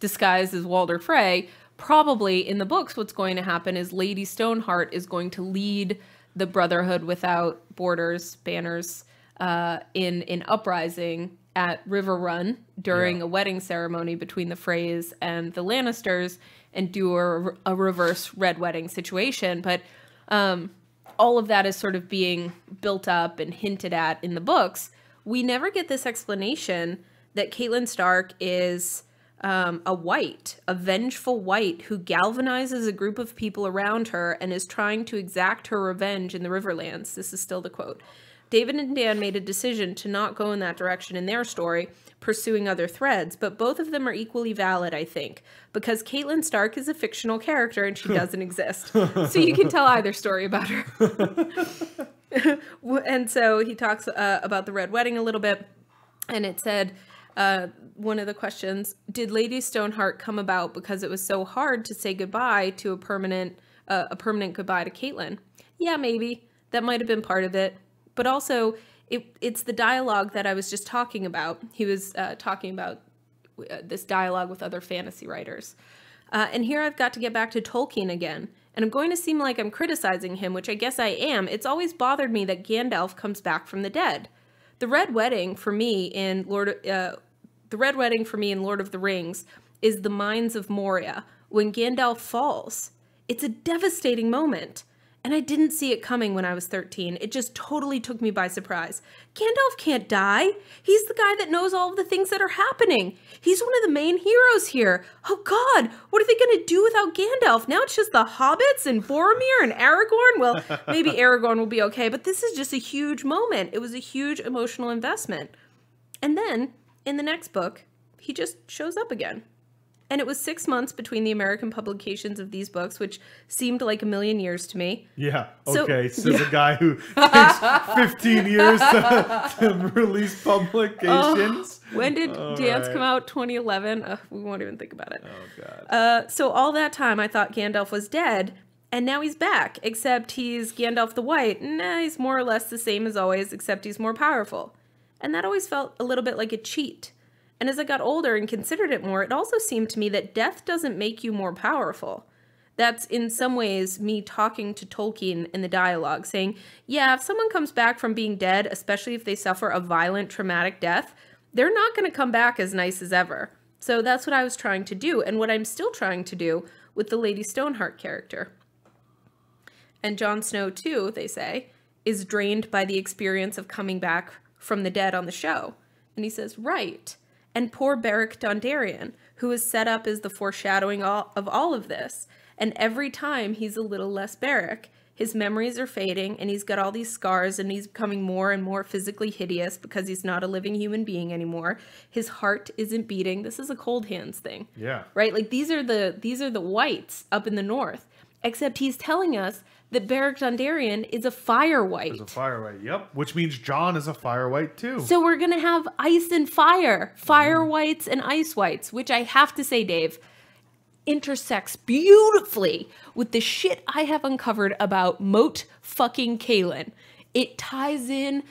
disguised as Walder Frey, probably in the books what's going to happen is Lady Stoneheart is going to lead the Brotherhood Without Borders banners in an uprising at River Run during a wedding ceremony between the Freys and the Lannisters, and do a reverse Red Wedding situation. But all of that is sort of being built up and hinted at in the books. We never get this explanation that Caitlyn Stark is a white, a vengeful white who galvanizes a group of people around her and is trying to exact her revenge in the Riverlands. This is still the quote. David and Dan made a decision to not go in that direction in their story, pursuing other threads, but both of them are equally valid, I think, because Caitlyn Stark is a fictional character and she doesn't exist. So you can tell either story about her. And so he talks about the Red Wedding a little bit, and it said, one of the questions, did Lady Stoneheart come about because it was so hard to say goodbye to a permanent goodbye to Caitlyn? Yeah, maybe. That might have been part of it. But also, it's the dialogue that I was just talking about. He was talking about this dialogue with other fantasy writers. And here I've got to get back to Tolkien again. And I'm going to seem like I'm criticizing him, which I guess I am. It's always bothered me that Gandalf comes back from the dead. The Red Wedding for me in Lord of the Rings is the Mines of Moria. When Gandalf falls, it's a devastating moment. And I didn't see it coming when I was 13. It just totally took me by surprise. Gandalf can't die. He's the guy that knows all of the things that are happening. He's one of the main heroes here. Oh God, what are they going to do without Gandalf? Now it's just the hobbits and Boromir and Aragorn. Well, maybe Aragorn will be okay, but this is just a huge moment. It was a huge emotional investment. And then in the next book, he just shows up again. and it was 6 months between the American publications of these books, which seemed like a million years to me. Yeah, okay, so yeah. The guy who takes 15 years to release publications. When did Dance come out? 2011? We won't even think about it. Oh, God. So all that time, I thought Gandalf was dead, and now he's back, except he's Gandalf the White. Nah, he's more or less the same as always, except he's more powerful. And that always felt a little bit like a cheat. And as I got older and considered it more, it also seemed to me that death doesn't make you more powerful. That's in some ways me talking to Tolkien in the dialogue, saying, yeah, if someone comes back from being dead, especially if they suffer a violent, traumatic death, they're not going to come back as nice as ever. So that's what I was trying to do, and what I'm still trying to do with the Lady Stoneheart character. And Jon Snow, too, they say, is drained by the experience of coming back from the dead on the show. And he says, right. And poor Beric Dondarrion, who is set up as the foreshadowing of all of this. And every time he's a little less Beric. His memories are fading, and he's got all these scars, and he's becoming more and more physically hideous because he's not a living human being anymore. His heart isn't beating. This is a cold hands thing. Yeah. Right? Like, these are the whites up in the north. Except he's telling us that Beric Dondarrion is a fire white. Is a fire white, yep. Which means Jon is a fire white, too. So we're going to have ice and fire. Fire whites and ice whites, which I have to say, Dave, intersects beautifully with the shit I have uncovered about Moat fucking Cailin. It ties in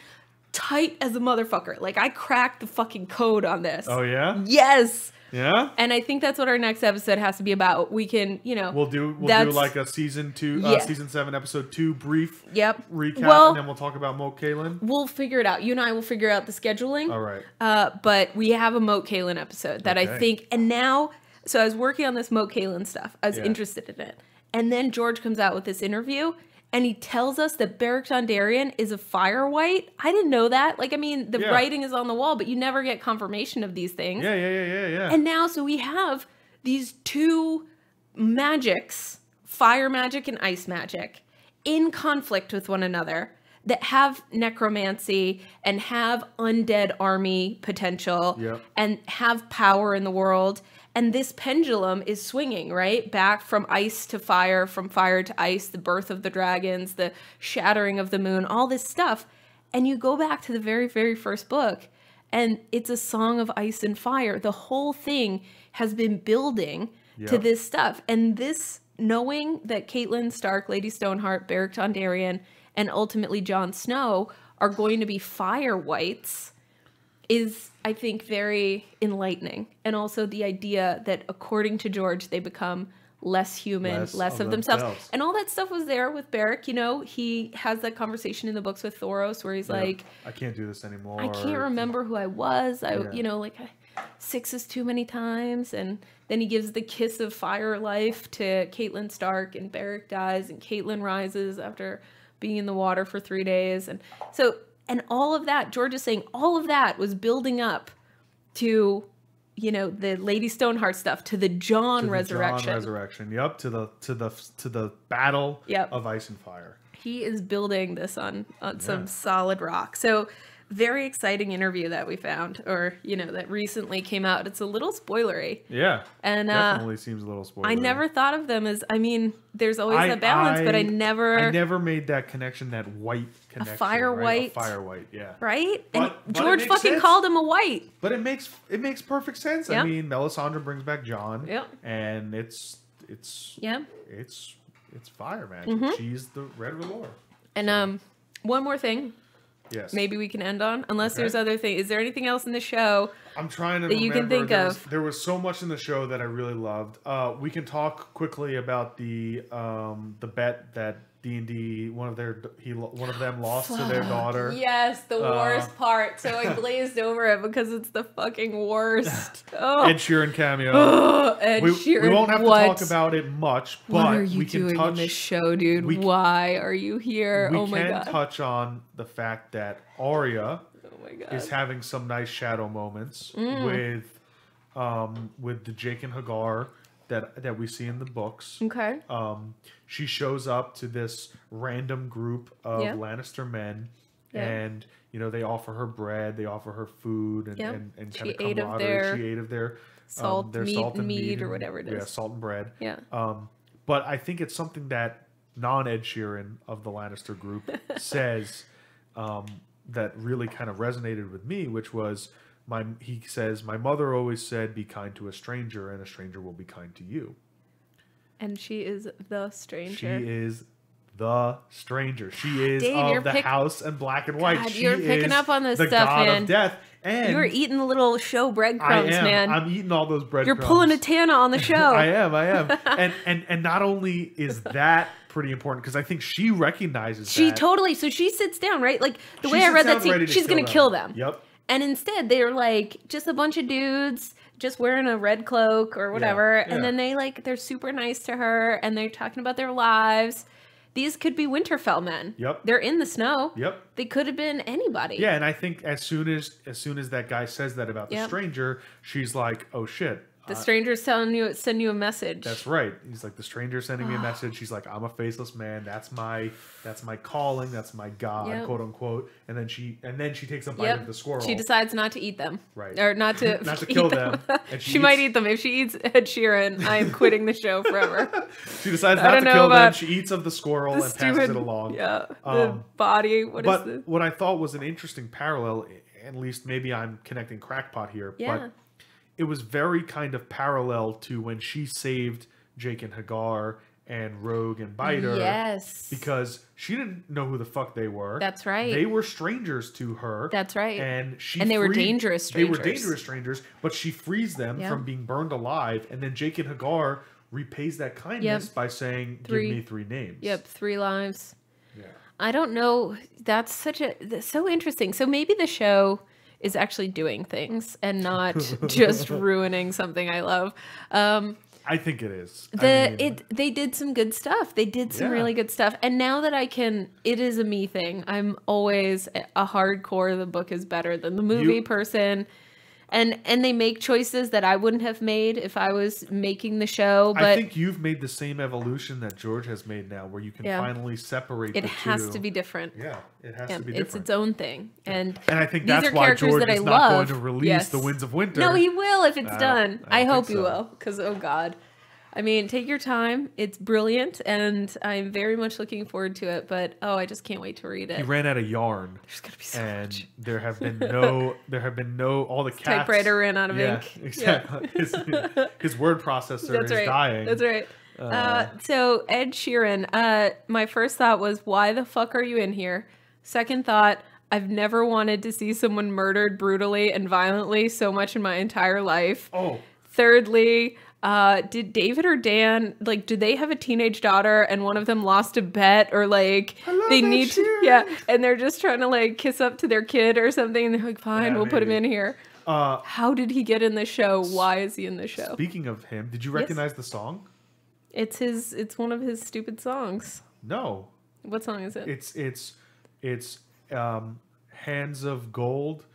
tight as a motherfucker. Like, I cracked the fucking code on this. Oh, yeah? Yes. Yeah? And I think that's what our next episode has to be about. We can, you know. We'll do like a season 7, episode 2 brief recap, and then we'll talk about Moat Cailin. We'll figure it out. You and I will figure out the scheduling. All right. But we have a Moat Cailin episode that I think, and now... So I was working on this Moat Cailin stuff. I was interested in it. And then George comes out with this interview, and he tells us that Beric Dondarrion is a fire white. I didn't know that. Like, I mean, the writing is on the wall, but you never get confirmation of these things. Yeah. And now, so we have these two magics, fire magic and ice magic, in conflict with one another, that have necromancy and have undead army potential and have power in the world. And this pendulum is swinging, right? Back from ice to fire, from fire to ice, the birth of the dragons, the shattering of the moon, all this stuff. And you go back to the very, very first book, and it's a song of ice and fire. The whole thing has been building to this stuff. And this, knowing that Caitlyn Stark, Lady Stoneheart, Beric Dondarrion, and ultimately Jon Snow are going to be fire whites, is, I think, very enlightening. And also the idea that, according to George, they become less human, less of themselves. And all that stuff was there with Beric. You know, he has that conversation in the books with Thoros where he's like, I can't do this anymore. I can't remember who I was. You know, like, 6 is too many times. And then he gives the kiss of fire life to Caitlyn Stark, and Beric dies, and Caitlyn rises after being in the water for 3 days. And so... And all of that, George is saying, all of that was building up to, you know, the Lady Stoneheart stuff, to the Jon resurrection. Jon resurrection, yep, to the battle of ice and fire. He is building this on some solid rock. So, very exciting interview that we found, or, you know, that recently came out. It's a little spoilery. Yeah, and definitely seems a little spoilery. I never thought of them as, I mean, there's always a balance, but I never made that connection, that white connection. A fire white. A fire white, yeah. Right? But George fucking called him a white. But it makes perfect sense. Yep. I mean, Melisandre brings back Jon, and it's fire magic. Mm-hmm. She's the Red Velour. And one more thing. Yes. Maybe we can end on, unless there's other things. Is there anything else in the show? I'm trying to remember. You can think of. There was so much in the show that I really loved. We can talk quickly about the bet that D&D one of them lost to their daughter. Yes, the worst part. So I glazed over it because it's the fucking worst. Oh. Ed Sheeran cameo. Oh, Ed Sheeran. We won't have to talk about it much, but what are you doing in this show, dude? Why are you here? Oh my god. We can touch on the fact that Arya is having some nice shadow moments with the Jaqen H'ghar that we see in the books. Okay. She shows up to this random group of Lannister men Yeah. And, you know, they offer her bread, they offer her food, and, yep. and kind of camaraderie. She ate of their salt and mead or whatever it is. Yeah, salt and bread. Yeah. But I think it's something that non-Ed Sheeran of the Lannister group says that really kind of resonated with me, which was, he says, my mother always said, be kind to a stranger and a stranger will be kind to you. And she is the stranger. She is the stranger. She is of the house and black and white. God, you're picking up on this stuff, man. The god of death. And you were eating the little show breadcrumbs, man. I'm eating all those breadcrumbs. You're pulling a Tana on the show. I am. And not only is that pretty important, because I think she recognizes that. Totally. So she sits down, right? Like, the way I read that scene, she's going to kill them. Yep. And instead, they're like just a bunch of dudes just wearing a red cloak or whatever. Yeah, yeah. And then they're super nice to her and they're talking about their lives. These could be Winterfell men. Yep. They're in the snow. Yep. They could have been anybody. Yeah, and I think as soon as that guy says that about the stranger, she's like, oh shit. The stranger's sending you a message. That's right. He's like, the stranger's sending me a message. She's like, I'm a faceless man. That's my calling. That's my God, quote unquote. And then she takes a bite of the squirrel. She decides not to eat them. Right. Or not to kill them. And she might eat them. If she eats Ed Sheeran, I am quitting the show forever. She decides not to kill them. She eats of the squirrel and passes it along. Yeah. The body. But what I thought was an interesting parallel, at least maybe I'm connecting crackpot here. Yeah. But it was very kind of parallel to when she saved Jaqen H'ghar and Rogue and Biter. Yes. Because she didn't know who the fuck they were. That's right. They were strangers to her. That's right. And they were dangerous strangers. They were dangerous strangers, but she frees them from being burned alive. And then Jaqen H'ghar repays that kindness by saying, give me three names. Yep, three lives. Yeah. I don't know. That's so interesting. So maybe the show is actually doing things and not just ruining something I love. I think it is. They did some good stuff. They did some really good stuff. And now that it is a me thing. I'm always a hardcore, the book is better than the movie person. And they make choices that I wouldn't have made if I was making the show. But I think you've made the same evolution that George has made now, where you can finally separate the two. It has to be different. Yeah, it has to be different. It's its own thing. And I think that's why George is not going to release The Winds of Winter. No, he will if it's done. I hope he will, because, oh God. I mean, take your time. It's brilliant, and I'm very much looking forward to it. But I just can't wait to read it. He ran out of yarn. There's gonna be so much. There have been no. All the cats. Typewriter ran out of ink. Exactly. Yeah. His word processor is dying. That's right. So Ed Sheeran. My first thought was, why the fuck are you in here? Second thought, I've never wanted to see someone murdered brutally and violently so much in my entire life. Oh. Thirdly, did David or Dan, do they have a teenage daughter and one of them lost a bet or they need to, and they're just trying to kiss up to their kid or something, and they're like, fine, we'll put him in here. How did he get in the show? Why is he in the show? Speaking of him, did you recognize the song? It's one of his stupid songs. No. What song is it? It's Hands of Gold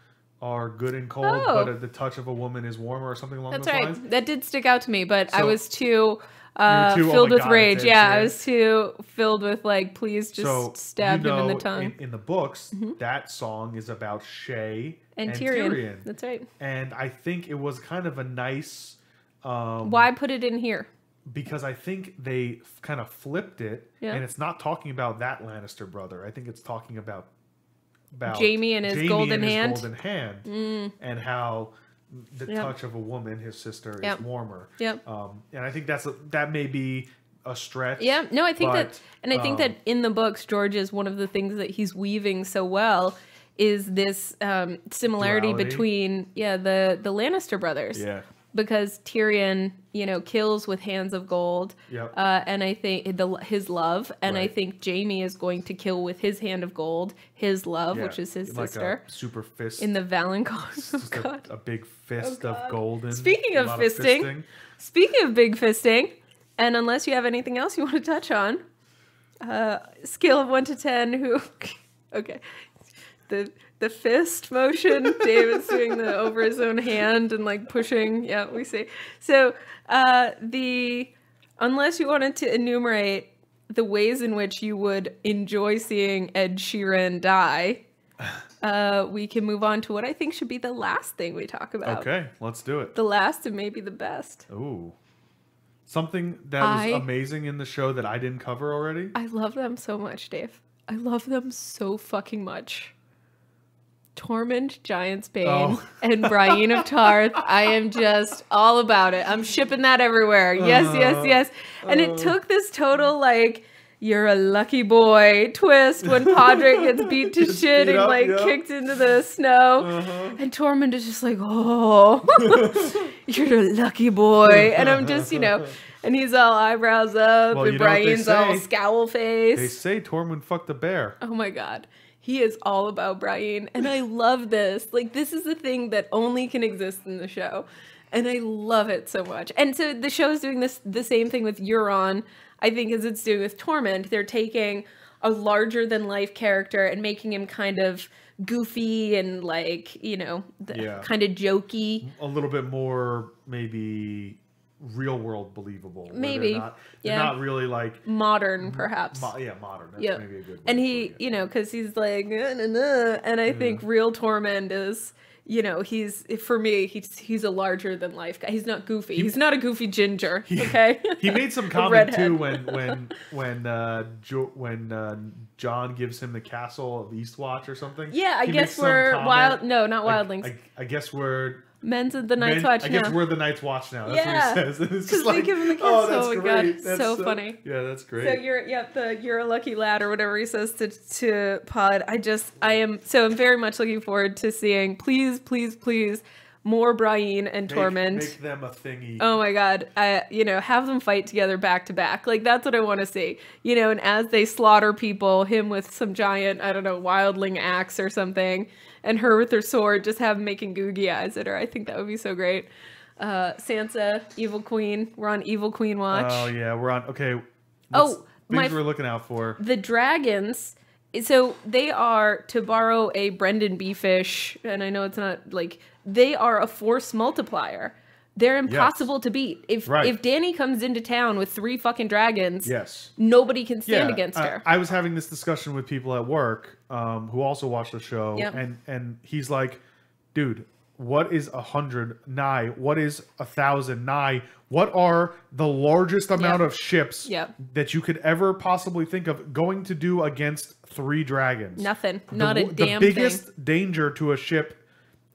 are good and cold, but at the touch of a woman is warmer, or something along those lines. That did stick out to me, but I was too filled with rage. Yeah, I was too filled with please just stab him in the tongue. In the books, that song is about Shay and Tyrion. That's right. And I think it was kind of a nice. Why put it in here? Because I think they kind of flipped it, and it's not talking about that Lannister brother. I think it's talking about Jaime and his golden hand, and how the touch of a woman, his sister, is warmer. Yep. And I think that may be a stretch. Yeah. No, I think I think that in the books, George, is one of the things that he's weaving so well is this similarity between the Lannister brothers. Yeah. Because Tyrion, kills with hands of gold, and I think his love, and I think Jaime is going to kill with his hand of gold, his love, which is his sister. A super fist in the Valonqar. A big fist of golden. Speaking of fisting, speaking of big fisting, and unless you have anything else you want to touch on, scale of 1 to 10, who? Okay, the fist motion, David's doing the over his own hand and pushing. Yeah, we see. So unless you wanted to enumerate the ways in which you would enjoy seeing Ed Sheeran die, we can move on to what I think should be the last thing we talk about. Okay, let's do it. The last and maybe the best. Ooh. Something that was amazing in the show that I didn't cover already. I love them so much, Dave. I love them so fucking much. Tormund Giantsbane and Brienne of Tarth. I am just all about it. I'm shipping that everywhere. Yes, yes, yes. And it took this total, like, you're a lucky boy twist when Podrick gets beat to shit and, like, kicked into the snow. And Tormund is just like, oh, you're a lucky boy. And I'm just, you know, and he's all eyebrows up and Brian's all scowl face. They say Tormund fucked a bear. Oh, my God. He is all about Brienne, and I love this. Like, this is the thing that only can exist in the show, and I love it so much. And so the show is doing this the same thing with Euron, I think, as it's doing with Tormund. They're taking a larger-than-life character and making him kind of goofy and, like, you know, kind of jokey. A little bit more, maybe... real world believable. Maybe. They're not really like... modern, perhaps. Modern. That's maybe a good word. And he, you know, because he's like, nah, nah, nah. And I think real Tormund is, you know, for me, he's a larger than life guy. He's not goofy. He's not a goofy ginger, okay? He made some comment, too, when Jon gives him the castle of Eastwatch or something. Yeah, I guess we're... not wildlings. I guess we're... Men's of the Night's Watch now. I guess we're the Night's Watch now. That's what he says. Because like, they give him the kiss. Oh my God. It's so funny. Yeah, that's great. So you're a lucky lad or whatever he says to Pod. I'm very much looking forward to seeing, please, please, please, more Brienne and Tormund. Make them a thingy. Oh my God. You know, have them fight together back to back. Like, that's what I want to see. You know, and as they slaughter people, him with some giant, I don't know, wildling axe or something. And her with her sword, just have making googie eyes at her. I think that would be so great. Sansa, Evil Queen. We're on Evil Queen watch. Oh, yeah. We're on... Okay. Oh, things we're looking out for. The dragons. So they are, to borrow a Brendan B-Fish, and I know it's not like... They are a force multiplier. They're impossible to beat. If Dany comes into town with 3 fucking dragons, nobody can stand against her. I was having this discussion with people at work who also watch the show, and he's like, dude, what is 100 nigh? What is 1,000 nigh? What are the largest amount of ships that you could ever possibly think of going to do against 3 dragons? Nothing. Not a damn thing. The biggest danger to a ship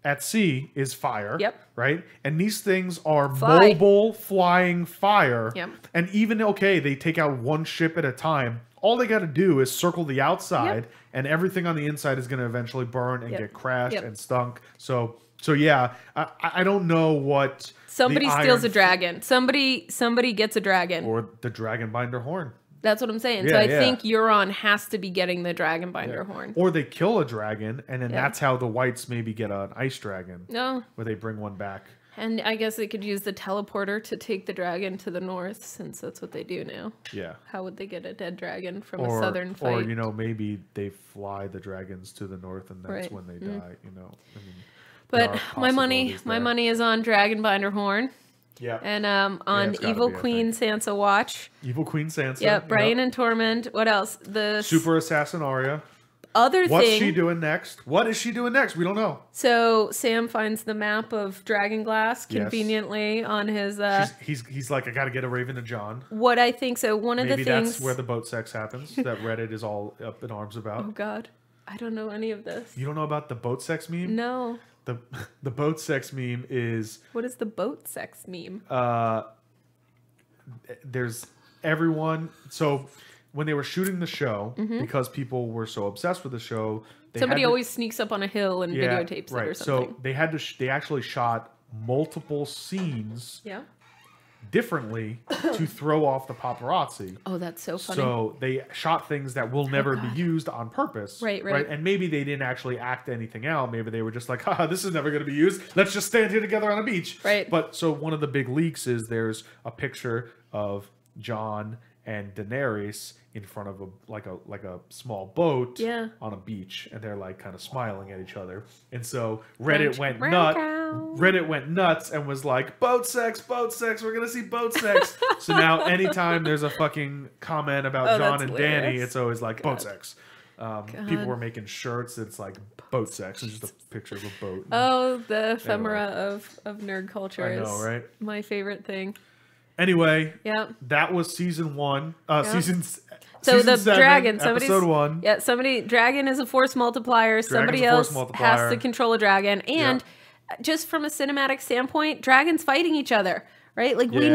at sea is fire, right? And these things are mobile flying fire. And even, okay, they take out 1 ship at a time. All they got to do is circle the outside, and everything on the inside is going to eventually burn and get crashed and stunk. So yeah, I don't know what... Somebody steals a dragon. Somebody gets a dragon. Or the Dragonbinder Horn. That's what I'm saying. Yeah, so I think Euron has to be getting the Dragonbinder Horn. Or they kill a dragon, and then that's how the Whites maybe get an ice dragon. No. Where they bring one back. And I guess they could use the teleporter to take the dragon to the north, since that's what they do now. Yeah. How would they get a dead dragon from a southern fight? Or, you know, maybe they fly the dragons to the north, and that's when they die, you know. I mean, but my money is on Dragonbinder Horn. Yeah, and on Evil Queen Sansa watch. Evil Queen Sansa. Yeah, Brienne and Tormund. What else? The super assassin Arya. What's she doing next? What is she doing next? We don't know. So Sam finds the map of Dragonglass conveniently on his. He's like, I got to get a raven to Jon. What I think so. Maybe that's where the boat sex happens. That Reddit is all up in arms about. Oh God, I don't know any of this. You don't know about the boat sex meme? No. The boat sex meme is... What is the boat sex meme? There's everyone... So when they were shooting the show, because people were so obsessed with the show... Somebody always sneaks up on a hill and videotapes it or something. So they actually shot multiple scenes differently to throw off the paparazzi. Oh, that's so funny. So they shot things that will never be used on purpose. Right. And maybe they didn't actually act anything out. Maybe they were just like, haha, this is never going to be used. Let's just stand here together on a beach. Right. But so one of the big leaks is there's a picture of Jon and Daenerys in front of a small boat on a beach, and they're like kind of smiling at each other. And so Reddit went nuts. Reddit went nuts and was like, boat sex, we're gonna see boat sex. So now anytime there's a fucking comment about Jon and Danny, it's always like boat sex. People were making shirts. It's like boat sex. It's just a picture of a boat. Oh, the ephemera of nerd culture is my favorite thing. Anyway, that was season one. Season seven, episode one. Yeah, dragon is a force multiplier. Somebody else has to control a dragon. And just from a cinematic standpoint, dragons fighting each other, right? Like we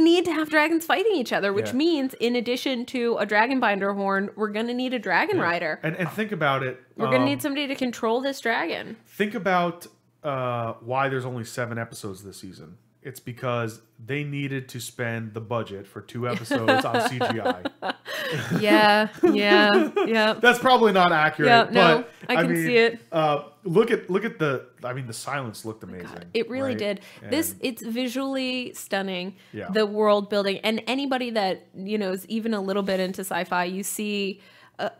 need to have dragons fighting each other, which means in addition to a dragon binder horn, we're going to need a dragon rider. And think about it. We're going to need somebody to control this dragon. Think about why there's only 7 episodes this season. It's because they needed to spend the budget for 2 episodes on CGI. Yeah. That's probably not accurate. Yeah, no, but I can see it. Look at the. I mean, the silence looked amazing. God, it really did. And it's visually stunning. Yeah. The world building, and anybody that is even a little bit into sci-fi, you see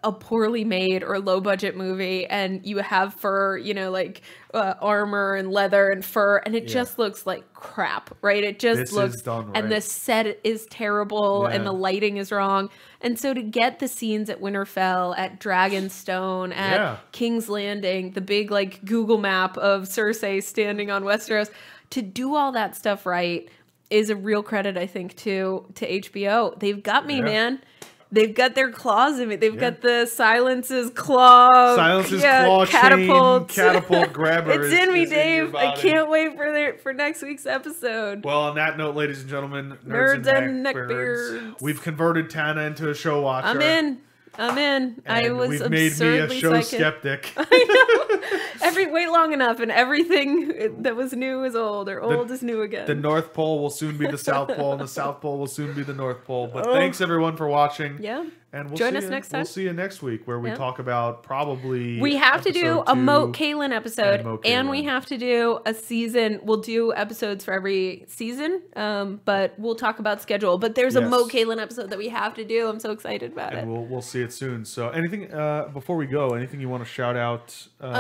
a poorly made or low budget movie and you have fur, like armor and leather and fur, and it just looks like crap, right? It just looks done right. And the set is terrible and the lighting is wrong. And so to get the scenes at Winterfell, at Dragonstone, at King's Landing, the big like Google map of Cersei standing on Westeros, to do all that stuff right is a real credit, I think, to HBO. They've got me, man. They've got their claws in it. They've got the silence's claw. Silence's claw catapult. Chain, catapult grabber. It's in me, Dave. I can't wait for next week's episode. Well, on that note, ladies and gentlemen, nerds and neckbeards, we've converted Tana into a show watcher. I'm in. I was absurdly psychic. We've made me a show skeptic. I know. Wait long enough, and everything that was new is old, or old is new again. The North Pole will soon be the South Pole, and the South Pole will soon be the North Pole. But thanks everyone for watching. Yeah. And we'll join us next time. We'll see you next week, where we talk about probably we have to do a Moat Cailin episode, and we have to do a season. We'll do episodes for every season, but we'll talk about schedule. But there's a Moat Cailin episode that we have to do. I'm so excited about it. And we'll see it soon. So anything before we go, anything you want to shout out in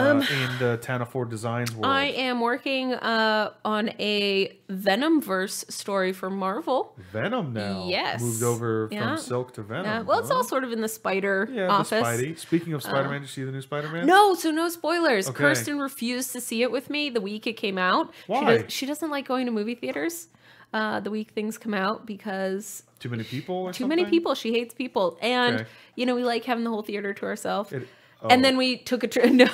the Tana Ford Designs world? I am working on a Venomverse story for Marvel. Venom now, yes, moved over from Silk to Venom. Well, it's all sort of in the spider office. The speaking of Spider-Man, did you see the new Spider-Man? No, so no spoilers. Okay. Kirsten refused to see it with me the week it came out. Why? She doesn't like going to movie theaters the week things come out because too many people. Or too many people. She hates people, and we like having the whole theater to ourselves. And then we took a trip.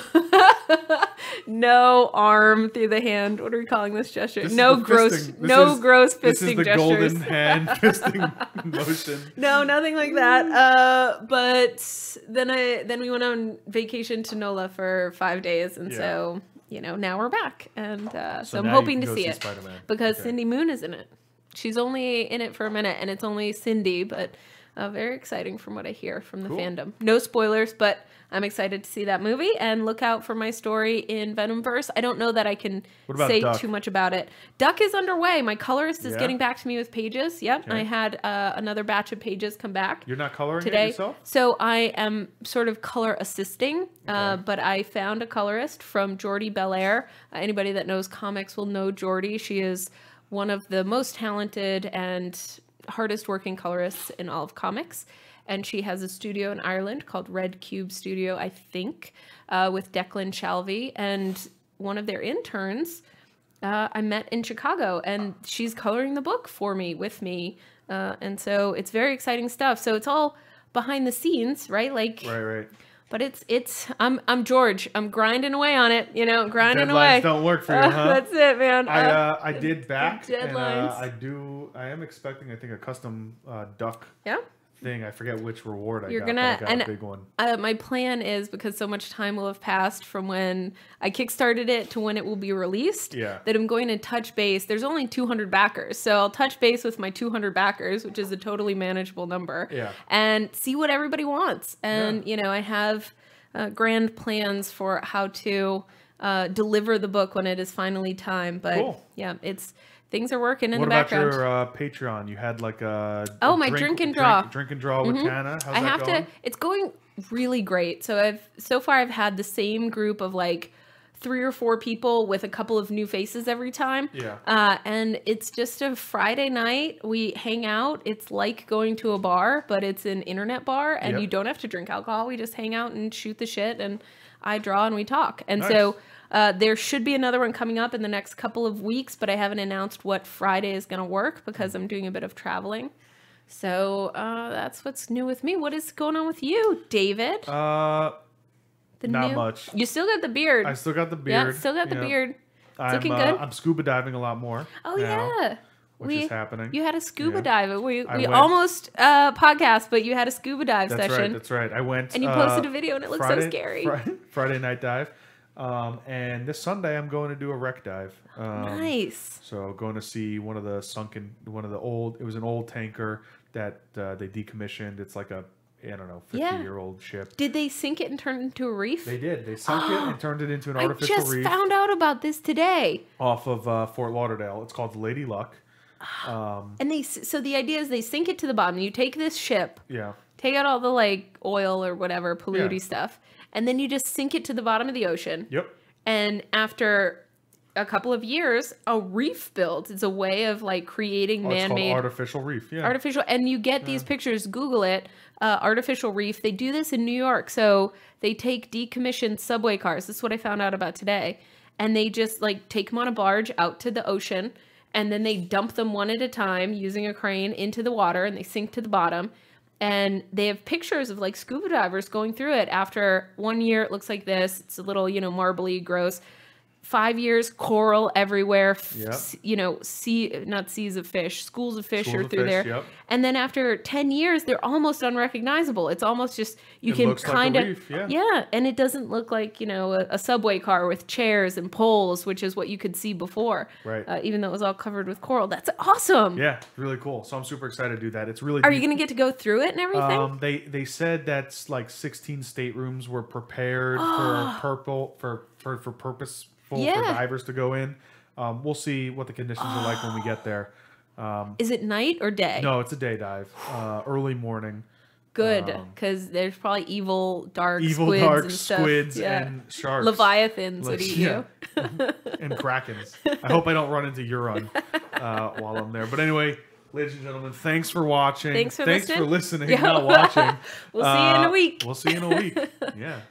No arm through the hand. What are we calling this gesture? No gross fisting gestures. This is the golden hand fisting motion. No, nothing like that. But then we went on vacation to NOLA for 5 days, and so now we're back, and so I'm hoping to see it because Cindy Moon is in it. She's only in it for a minute, and it's only Cindy, but very exciting from what I hear from the fandom. No spoilers, but I'm excited to see that movie, and look out for my story in Venomverse. I don't know that I can say too much about it. Duck is underway. My colorist is getting back to me with pages. Yep, I had another batch of pages come back. You're not coloring it yourself? So I am sort of color assisting, but I found a colorist from Jordi Belair. Anybody that knows comics will know Jordi. She is one of the most talented and hardest working colorists in all of comics. And she has a studio in Ireland called Red Cube Studio, I think, with Declan Shalvey. And one of their interns I met in Chicago. And she's coloring the book for me, with me. And so it's very exciting stuff. So it's all behind the scenes, right? Right. But I'm George. I'm grinding away on it, grinding away. Deadlines don't work for you, huh? That's it, man. I did back. Deadlines. And, I am expecting, I think, a custom duck. Yeah. Thing I forget which reward I got. I got a big one. My plan is, because so much time will have passed from when I kickstarted it to when it will be released, that I'm going to touch base. There's only 200 backers, so I'll touch base with my 200 backers, which is a totally manageable number, and see what everybody wants. And I have grand plans for how to deliver the book when it is finally time. But things are working in the background. What about your Patreon? You had like a my drink and draw. Drink and draw with Tana. How's that going? It's going really great. So far I've had the same group of like 3 or 4 people with a couple of new faces every time. Yeah. And it's just a Friday night. We hang out. It's like going to a bar, but it's an internet bar, and you don't have to drink alcohol. We just hang out and shoot the shit, and I draw and we talk. And so there should be another one coming up in the next couple of weeks, but I haven't announced what Friday is going to work because I'm doing a bit of traveling. So that's what's new with me. What is going on with you, David? Not much. You still got the beard. I still got the beard. Yeah, still got the beard. It's looking good. I'm scuba diving a lot more. Oh, yeah. Which is happening. You had a scuba dive. We almost podcast, but you had a scuba dive session. That's right. I went. And you posted a video, and it looked so scary. Friday night dive. And this Sunday, I'm going to do a wreck dive. Nice. So going to see one of the sunken, it was an old tanker that they decommissioned. It's like a, I don't know, 50-year-old ship. Did they sink it and turn it into a reef? They did. They sunk it and turned it into an artificial reef. I just found out about this today. Off of Fort Lauderdale. It's called Lady Luck. And so the idea is they sink it to the bottom. You take this ship. Yeah. Take out all the like oil or whatever, polluty stuff. And then you just sink it to the bottom of the ocean. Yep. And after a couple of years, a reef builds. It's a way of like creating man-made. It's called artificial reef. Yeah. Artificial. And you get these pictures. Google it. Artificial reef. They do this in New York. So they take decommissioned subway cars. This is what I found out about today. And they just like take them on a barge out to the ocean. And then they dump them one at a time using a crane into the water. And they sink to the bottom. And they have pictures of like scuba divers going through it. After 1 year, it looks like this. It's a little, you know, marbly, gross. 5 years, coral everywhere, you know, schools of fish are through there. And then after 10 years, they're almost unrecognizable. It's almost just, you can kind of, and it doesn't look like, you know, a subway car with chairs and poles, which is what you could see before, even though it was all covered with coral. That's awesome. Yeah, really cool. So I'm super excited to do that. It's really, are you going to get to go through it and everything? They said that's like 16 staterooms were prepared for purpose. For divers to go in. We'll see what the conditions are like when we get there. Is it night or day? No, it's a day dive. Early morning. Good, because there's probably evil dark squids and sharks. Leviathans would eat you. And krakens. I hope I don't run into Euron while I'm there. But anyway, ladies and gentlemen, thanks for watching. Thanks for listening, not watching. We'll see you in a week. Yeah.